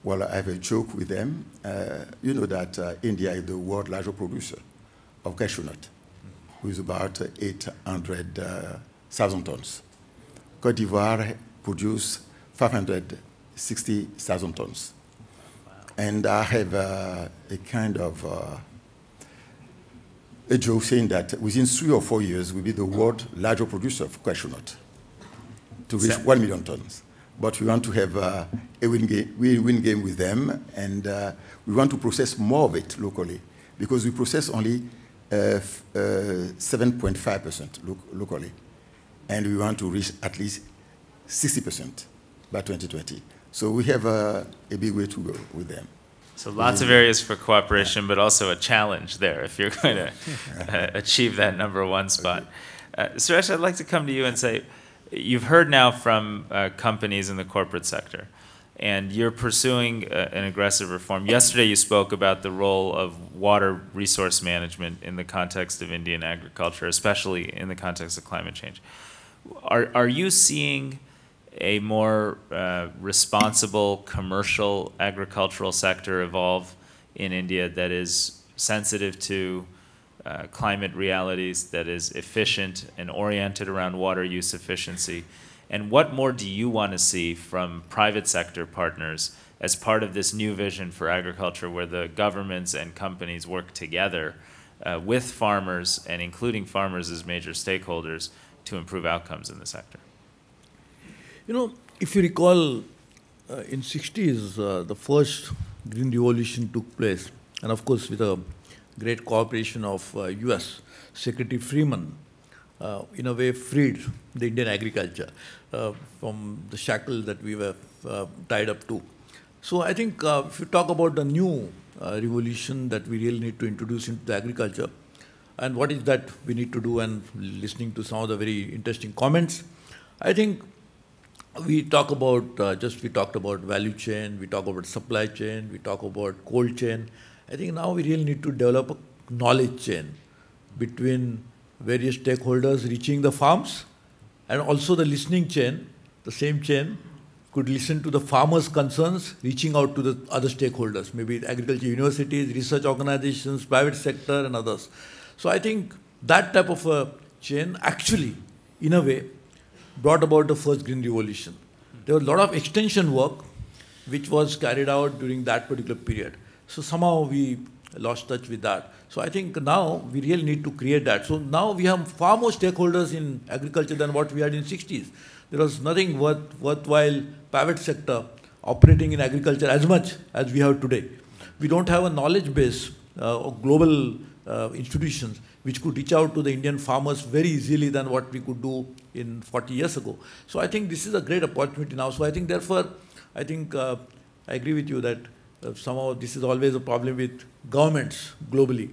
well, I have a joke with them. Uh, you know that uh, India is the world's largest producer of cashew nut, with about eight hundred thousand uh, tons. Côte d'Ivoire produces five hundred sixty thousand tons. Wow. And I have uh, a kind of uh, a joke saying that within three or four years, we'll be the world's largest producer of cashew nut, to reach Seven. one million tons. But we want to have uh, a win-win game with them, and uh, we want to process more of it locally, because we process only seven point five percent uh, uh, lo locally, and we want to reach at least sixty percent by twenty twenty. So we have uh, a big way to go with them. So lots of areas for cooperation, yeah. but also a challenge there if you're going to uh, achieve that number one spot. Okay. Uh, Suresh, I'd like to come to you and say, you've heard now from uh, companies in the corporate sector, and you're pursuing uh, an aggressive reform. Yesterday you spoke about the role of water resource management in the context of Indian agriculture, especially in the context of climate change. Are, are you seeing a more uh, responsible commercial agricultural sector evolve in India that is sensitive to Uh, climate realities, that is efficient and oriented around water use efficiency? And what more do you want to see from private sector partners as part of this new vision for agriculture, where the governments and companies work together uh, with farmers and including farmers as major stakeholders to improve outcomes in the sector? You know, if you recall, uh, in sixties, uh, the first Green Revolution took place, and of course with a great cooperation of uh, U S Secretary Freeman, uh, in a way freed the Indian agriculture uh, from the shackles that we were uh, tied up to. So I think uh, if you talk about the new uh, revolution that we really need to introduce into the agriculture. And what is that we need to do, and listening to some of the very interesting comments. I think we talk about, uh, just we talked about value chain, we talk about supply chain, we talk about cold chain. I think now we really need to develop a knowledge chain between various stakeholders reaching the farms, and also the listening chain, the same chain, could listen to the farmers' concerns, reaching out to the other stakeholders, maybe agriculture universities, research organizations, private sector, and others. So I think that type of a chain actually, in a way, brought about the first Green Revolution. There was a lot of extension work which was carried out during that particular period. So somehow we lost touch with that. So I think now we really need to create that. So now we have far more stakeholders in agriculture than what we had in the sixties. There was nothing worth, worthwhile private sector operating in agriculture as much as we have today. We don't have a knowledge base uh, or global uh, institutions which could reach out to the Indian farmers very easily than what we could do in forty years ago. So I think this is a great opportunity now. So I think therefore, I think uh, I agree with you that Uh, somehow this is always a problem with governments globally,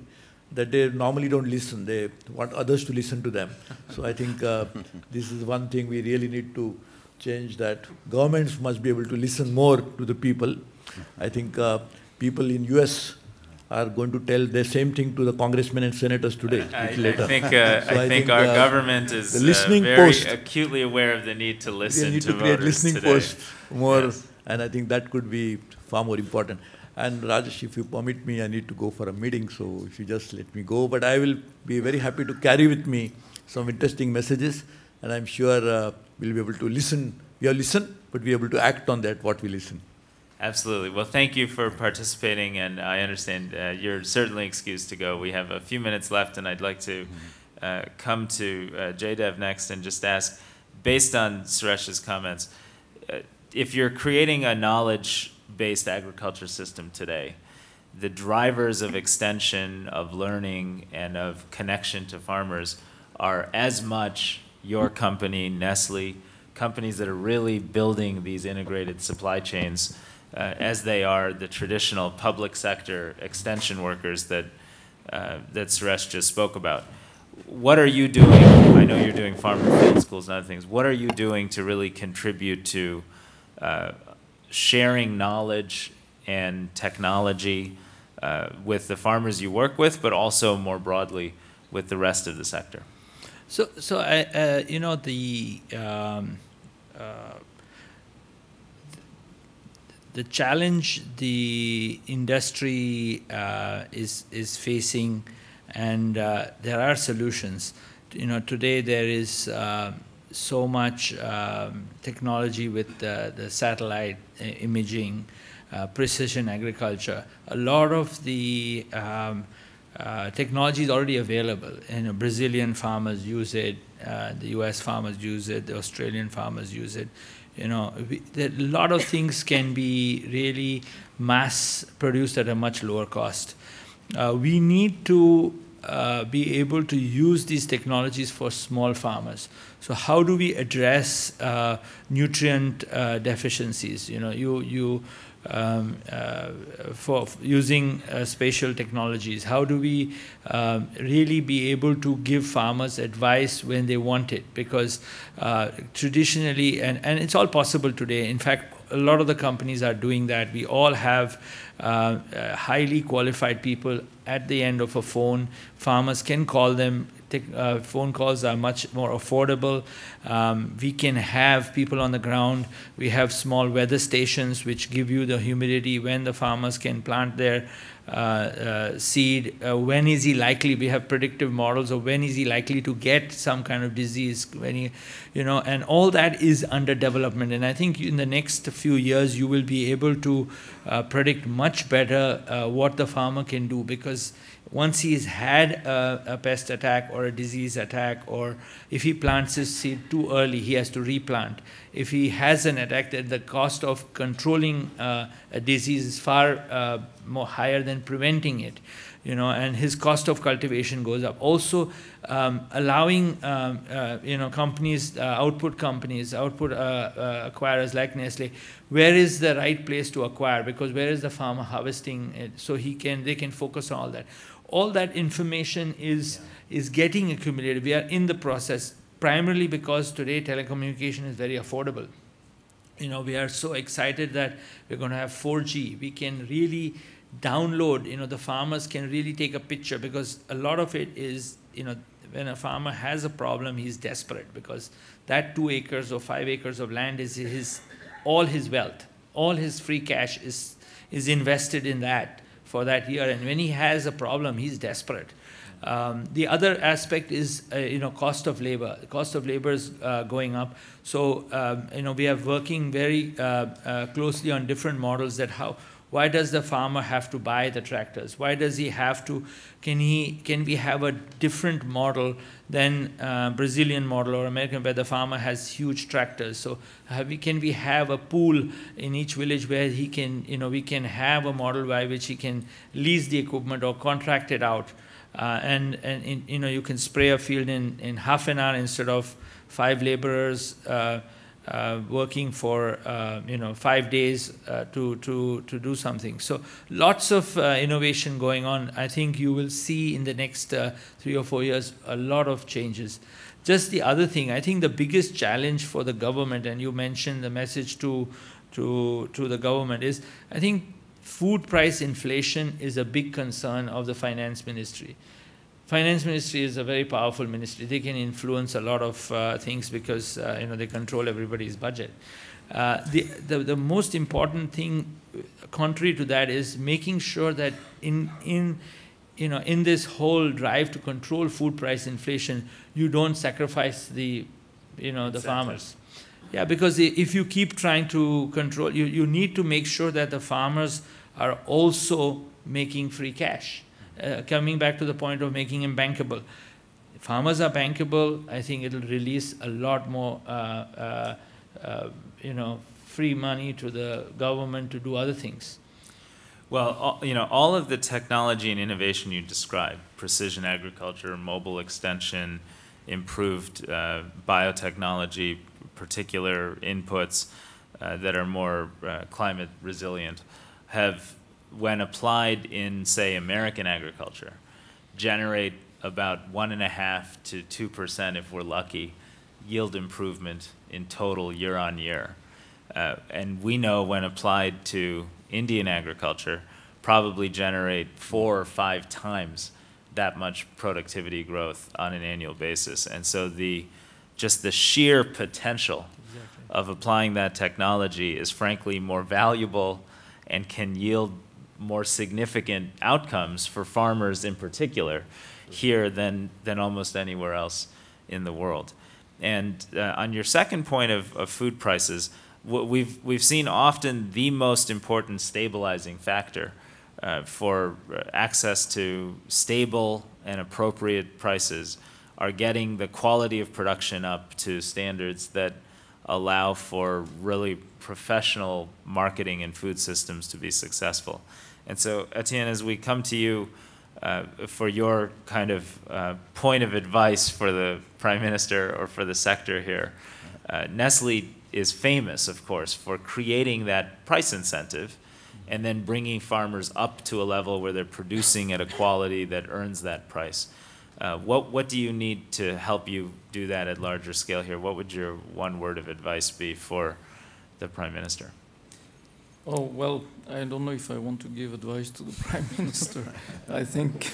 that they normally don't listen. They want others to listen to them. So I think uh, this is one thing we really need to change, that governments must be able to listen more to the people. I think uh, people in U S are going to tell the same thing to the congressmen and senators today. I, I, later. I think, uh, so I think, I think our uh, government is the listening uh, very post, acutely aware of the need to listen need to, to create listening today. Posts more, yes. And I think that could be far more important. And Rajesh, if you permit me, I need to go for a meeting, so if you just let me go. But I will be very happy to carry with me some interesting messages, and I'm sure uh, we'll be able to listen. We have listened, but we're able to act on that, what we listen. Absolutely. Well, thank you for participating, and I understand uh, you're certainly excused to go. We have a few minutes left, and I'd like to uh, come to uh, Jaidev next and just ask, based on Suresh's comments, uh, if you're creating a knowledge-based agriculture system today, the drivers of extension, of learning, and of connection to farmers are as much your company, Nestle, companies that are really building these integrated supply chains, uh, as they are the traditional public sector extension workers that, uh, that Suresh just spoke about. What are you doing? I know you're doing farmer field schools and other things. What are you doing to really contribute to Uh, sharing knowledge and technology uh, with the farmers you work with, but also more broadly with the rest of the sector? So, so I, uh, you know, the um, uh, the challenge the industry uh, is is facing, and uh, there are solutions. You know, today there is. Uh, so much um, technology with uh, the satellite uh, imaging, uh, precision agriculture. A lot of the um, uh, technology is already available. You know, Brazilian farmers use it, uh, the U S farmers use it, the Australian farmers use it. You know, we, there, a lot of things can be really mass produced at a much lower cost. Uh, we need to Uh, be able to use these technologies for small farmers. So how do we address uh, nutrient uh, deficiencies? You know, you you um, uh, for using uh, spatial technologies. How do we uh, really be able to give farmers advice when they want it? Because uh, traditionally, and and it's all possible today. In fact, a lot of the companies are doing that. We all have uh, uh, highly qualified people at the end of a phone. Farmers can call them. Uh, phone calls are much more affordable. Um, we can have people on the ground. We have small weather stations which give you the humidity, when the farmers can plant their uh, uh, seed, uh, when is he likely, we have predictive models of when is he likely to get some kind of disease, when he, you know, and all that is under development. And I think in the next few years you will be able to uh, predict much better uh, what the farmer can do, because once he's had a, a pest attack or a disease attack, or if he plants his seed too early, he has to replant. if he has an attack, that the cost of controlling uh, a disease is far uh, more higher than preventing it, you know, and his cost of cultivation goes up. Also, um, allowing um, uh, you know, companies, uh, output companies, output uh, uh, acquirers like Nestlé, where is the right place to acquire? Because where is the farmer harvesting it? So he can, they can focus on all that. All that information is yeah. is getting accumulated. We are in the process. Primarily because today telecommunication is very affordable. You know, we are so excited that we're going to have four G. We can really download, you know, the farmers can really take a picture, because a lot of it is, you know, when a farmer has a problem, he's desperate, because that two acres or five acres of land is his, all his wealth, all his free cash is, is invested in that for that year. And when he has a problem, he's desperate. Um, the other aspect is, uh, you know, cost of labor. The cost of labor is uh, going up. So, um, you know, we are working very uh, uh, closely on different models that how, why does the farmer have to buy the tractors? Why does he have to, can he, can we have a different model than uh, Brazilian model or American, where the farmer has huge tractors? So have we, can we have a pool in each village where he can, you know, we can have a model by which he can lease the equipment or contract it out? Uh, and and in, you know, you can spray a field in, in half an hour instead of five laborers uh, uh, working for uh, you know, five days uh, to to to do something. So lots of uh, innovation going on. I think you will see in the next uh, three or four years a lot of changes. Just the other thing, I think the biggest challenge for the government, and you mentioned the message to to to the government, is I think. Food price inflation is a big concern of the finance ministry. Finance ministry is a very powerful ministry. They can influence a lot of uh, things because uh, you know, they control everybody's budget. Uh, the, the the most important thing, contrary to that, is making sure that in in you know in this whole drive to control food price inflation, you don't sacrifice the you know the Exactly. farmers. Yeah, because if you keep trying to control, you, you need to make sure that the farmers are also making free cash. Uh, coming back to the point of making them bankable. If farmers are bankable, I think it'll release a lot more, uh, uh, uh, you know, free money to the government to do other things. Well, all, you know, all of the technology and innovation you described, precision agriculture, mobile extension, improved uh, biotechnology, particular inputs uh, that are more uh, climate resilient, have, when applied in, say, American agriculture, generate about one and a half to two percent, if we're lucky, yield improvement in total year on year. Uh, and we know when applied to Indian agriculture, probably generate four or five times that much productivity growth on an annual basis. And so the just the sheer potential exactly. of applying that technology is frankly more valuable and can yield more significant outcomes for farmers in particular here than, than almost anywhere else in the world. And uh, on your second point of, of food prices, we've, we've seen often the most important stabilizing factor uh, for access to stable and appropriate prices are getting the quality of production up to standards that allow for really professional marketing and food systems to be successful. And so, Etienne, as we come to you uh, for your kind of uh, point of advice for the Prime Minister or for the sector here, uh, Nestle is famous, of course, for creating that price incentive and then bringing farmers up to a level where they're producing at a quality that earns that price. Uh, what, what do you need to help you do that at larger scale here? What would your one word of advice be for the Prime Minister? Oh, well, I don't know if I want to give advice to the Prime Minister. I think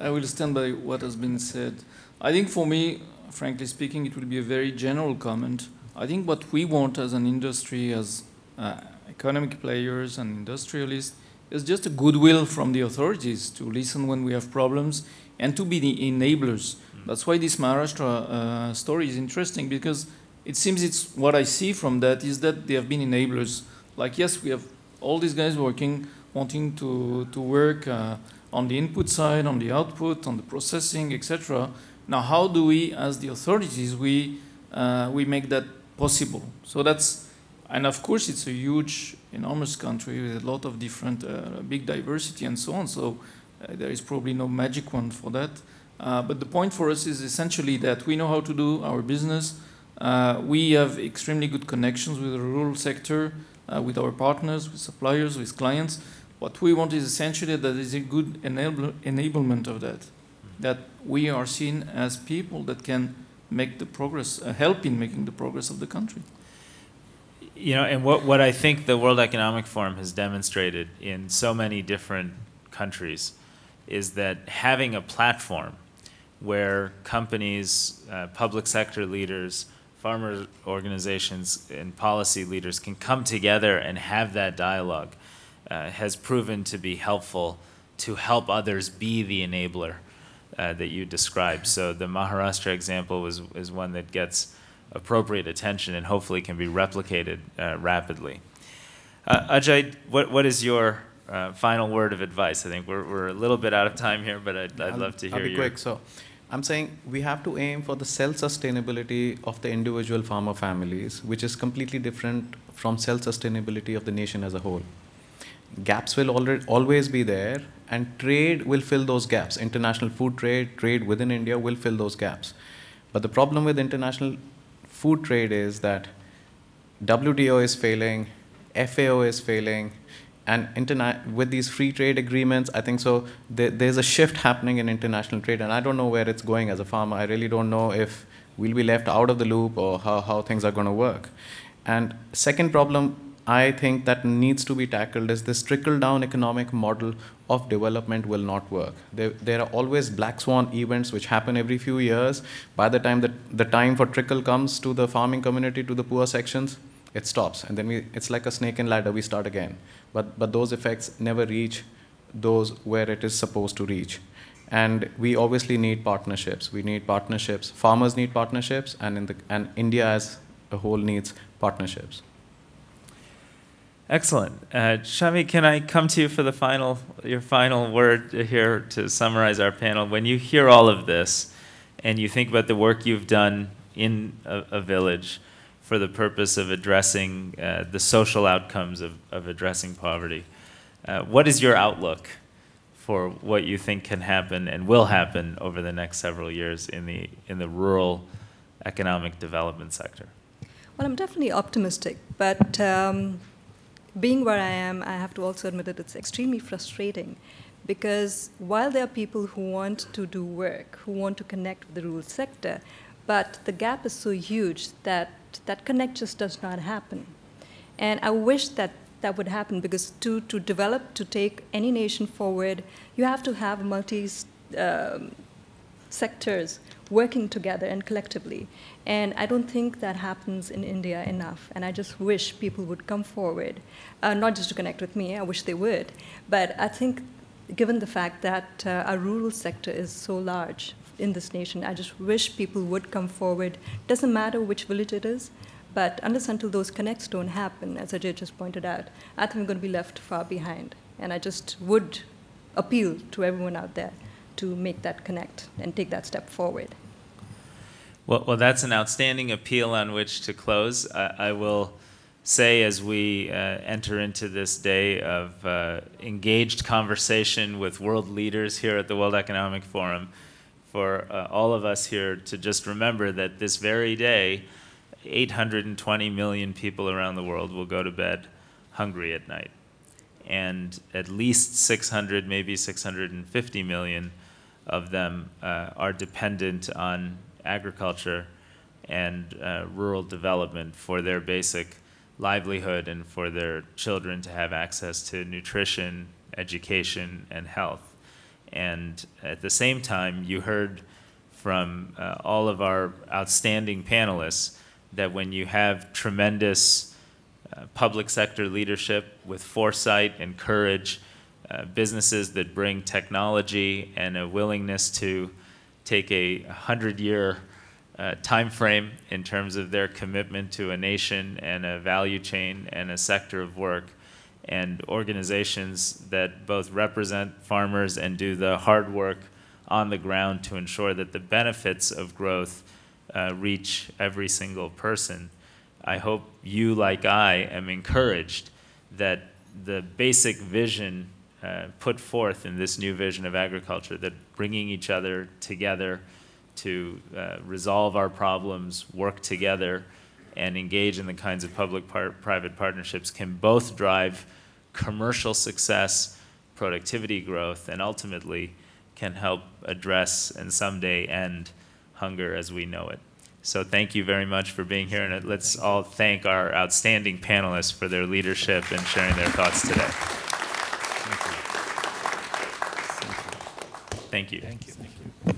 I will stand by what has been said. I think for me, frankly speaking, it will be a very general comment. I think what we want as an industry, as uh, economic players and industrialists, is just a goodwill from the authorities to listen when we have problems and to be the enablers. That's why this Maharashtra uh, story is interesting, because it seems it's what I see from that is that they have been enablers. Like, yes, we have all these guys working, wanting to, to work uh, on the input side, on the output, on the processing, et cetera. Now, how do we, as the authorities, we, uh, we make that possible. So that's, and of course it's a huge, enormous country with a lot of different, uh, big diversity and so on. So uh, there is probably no magic one for that. Uh, but the point for us is essentially that we know how to do our business. Uh, we have extremely good connections with the rural sector, uh, with our partners, with suppliers, with clients. What we want is essentially that there is a good enable, enablement of that, that we are seen as people that can make the progress, uh, help in making the progress of the country. You know, and what, what I think the World Economic Forum has demonstrated in so many different countries is that having a platform where companies, uh, public sector leaders, farmer organizations, and policy leaders can come together and have that dialogue uh, has proven to be helpful to help others be the enabler uh, that you described. So the Maharashtra example was, is one that gets appropriate attention and hopefully can be replicated uh, rapidly. Uh, Ajay, what, what is your uh, final word of advice? I think we're, we're a little bit out of time here, but I'd, I'd love to hear you. I'll be quick. So I'm saying we have to aim for the self-sustainability of the individual farmer families, which is completely different from self-sustainability of the nation as a whole. Gaps will already always be there, and trade will fill those gaps. International food trade, trade within India will fill those gaps. But the problem with international food trade is that W T O is failing, F A O is failing, and interna with these free trade agreements, I think so, there, there's a shift happening in international trade, and I don't know where it's going as a farmer. I really don't know if we'll be left out of the loop or how, how things are gonna work. And second problem I think that needs to be tackled is this trickle-down economic model of development will not work. There, there are always black swan events which happen every few years. By the time that the time for trickle comes to the farming community, to the poor sections, it stops. And then we, it's like a snake and ladder, we start again. But, but those effects never reach those where it is supposed to reach. And we obviously need partnerships. We need partnerships. Farmers need partnerships, and, in the, and India as a whole needs partnerships. Excellent. Uh, Chhavi, can I come to you for the final, your final word here to summarize our panel? When you hear all of this and you think about the work you've done in a, a village for the purpose of addressing uh, the social outcomes of, of addressing poverty, uh, what is your outlook for what you think can happen and will happen over the next several years in the, in the rural economic development sector? Well, I'm definitely optimistic, but um being where I am, I have to also admit that it's extremely frustrating, because while there are people who want to do work, who want to connect with the rural sector, but the gap is so huge that that connect just does not happen. And I wish that that would happen, because to, to develop, to take any nation forward, you have to have multi um, sectors working together and collectively. And I don't think that happens in India enough. And I just wish people would come forward, uh, not just to connect with me, I wish they would. But I think given the fact that uh, our rural sector is so large in this nation, I just wish people would come forward. Doesn't matter which village it is, but unless until those connects don't happen, as Ajay just pointed out, I think we're going to be left far behind. And I just would appeal to everyone out there to make that connect and take that step forward. Well, well, that's an outstanding appeal on which to close. I, I will say, as we uh, enter into this day of uh, engaged conversation with world leaders here at the World Economic Forum, for uh, all of us here to just remember that this very day, eight hundred twenty million people around the world will go to bed hungry at night. And at least six hundred, maybe six hundred fifty million of them uh, are dependent on agriculture and uh, rural development for their basic livelihood and for their children to have access to nutrition, education, and health. And at the same time, you heard from uh, all of our outstanding panelists that when you have tremendous uh, public sector leadership with foresight and courage, uh, businesses that bring technology and a willingness to take a hundred-year uh, time frame in terms of their commitment to a nation and a value chain and a sector of work, and organizations that both represent farmers and do the hard work on the ground to ensure that the benefits of growth uh, reach every single person. I hope you, like I, am encouraged that the basic vision uh, put forth in this new vision of agriculture, that bringing each other together to uh, resolve our problems, work together, and engage in the kinds of public-private partnerships can both drive commercial success, productivity growth, and ultimately can help address and someday end hunger as we know it. So thank you very much for being here, and let's all thank our outstanding panelists for their leadership and sharing their thoughts today. Thank you. Thank you. Thank you. Thank you.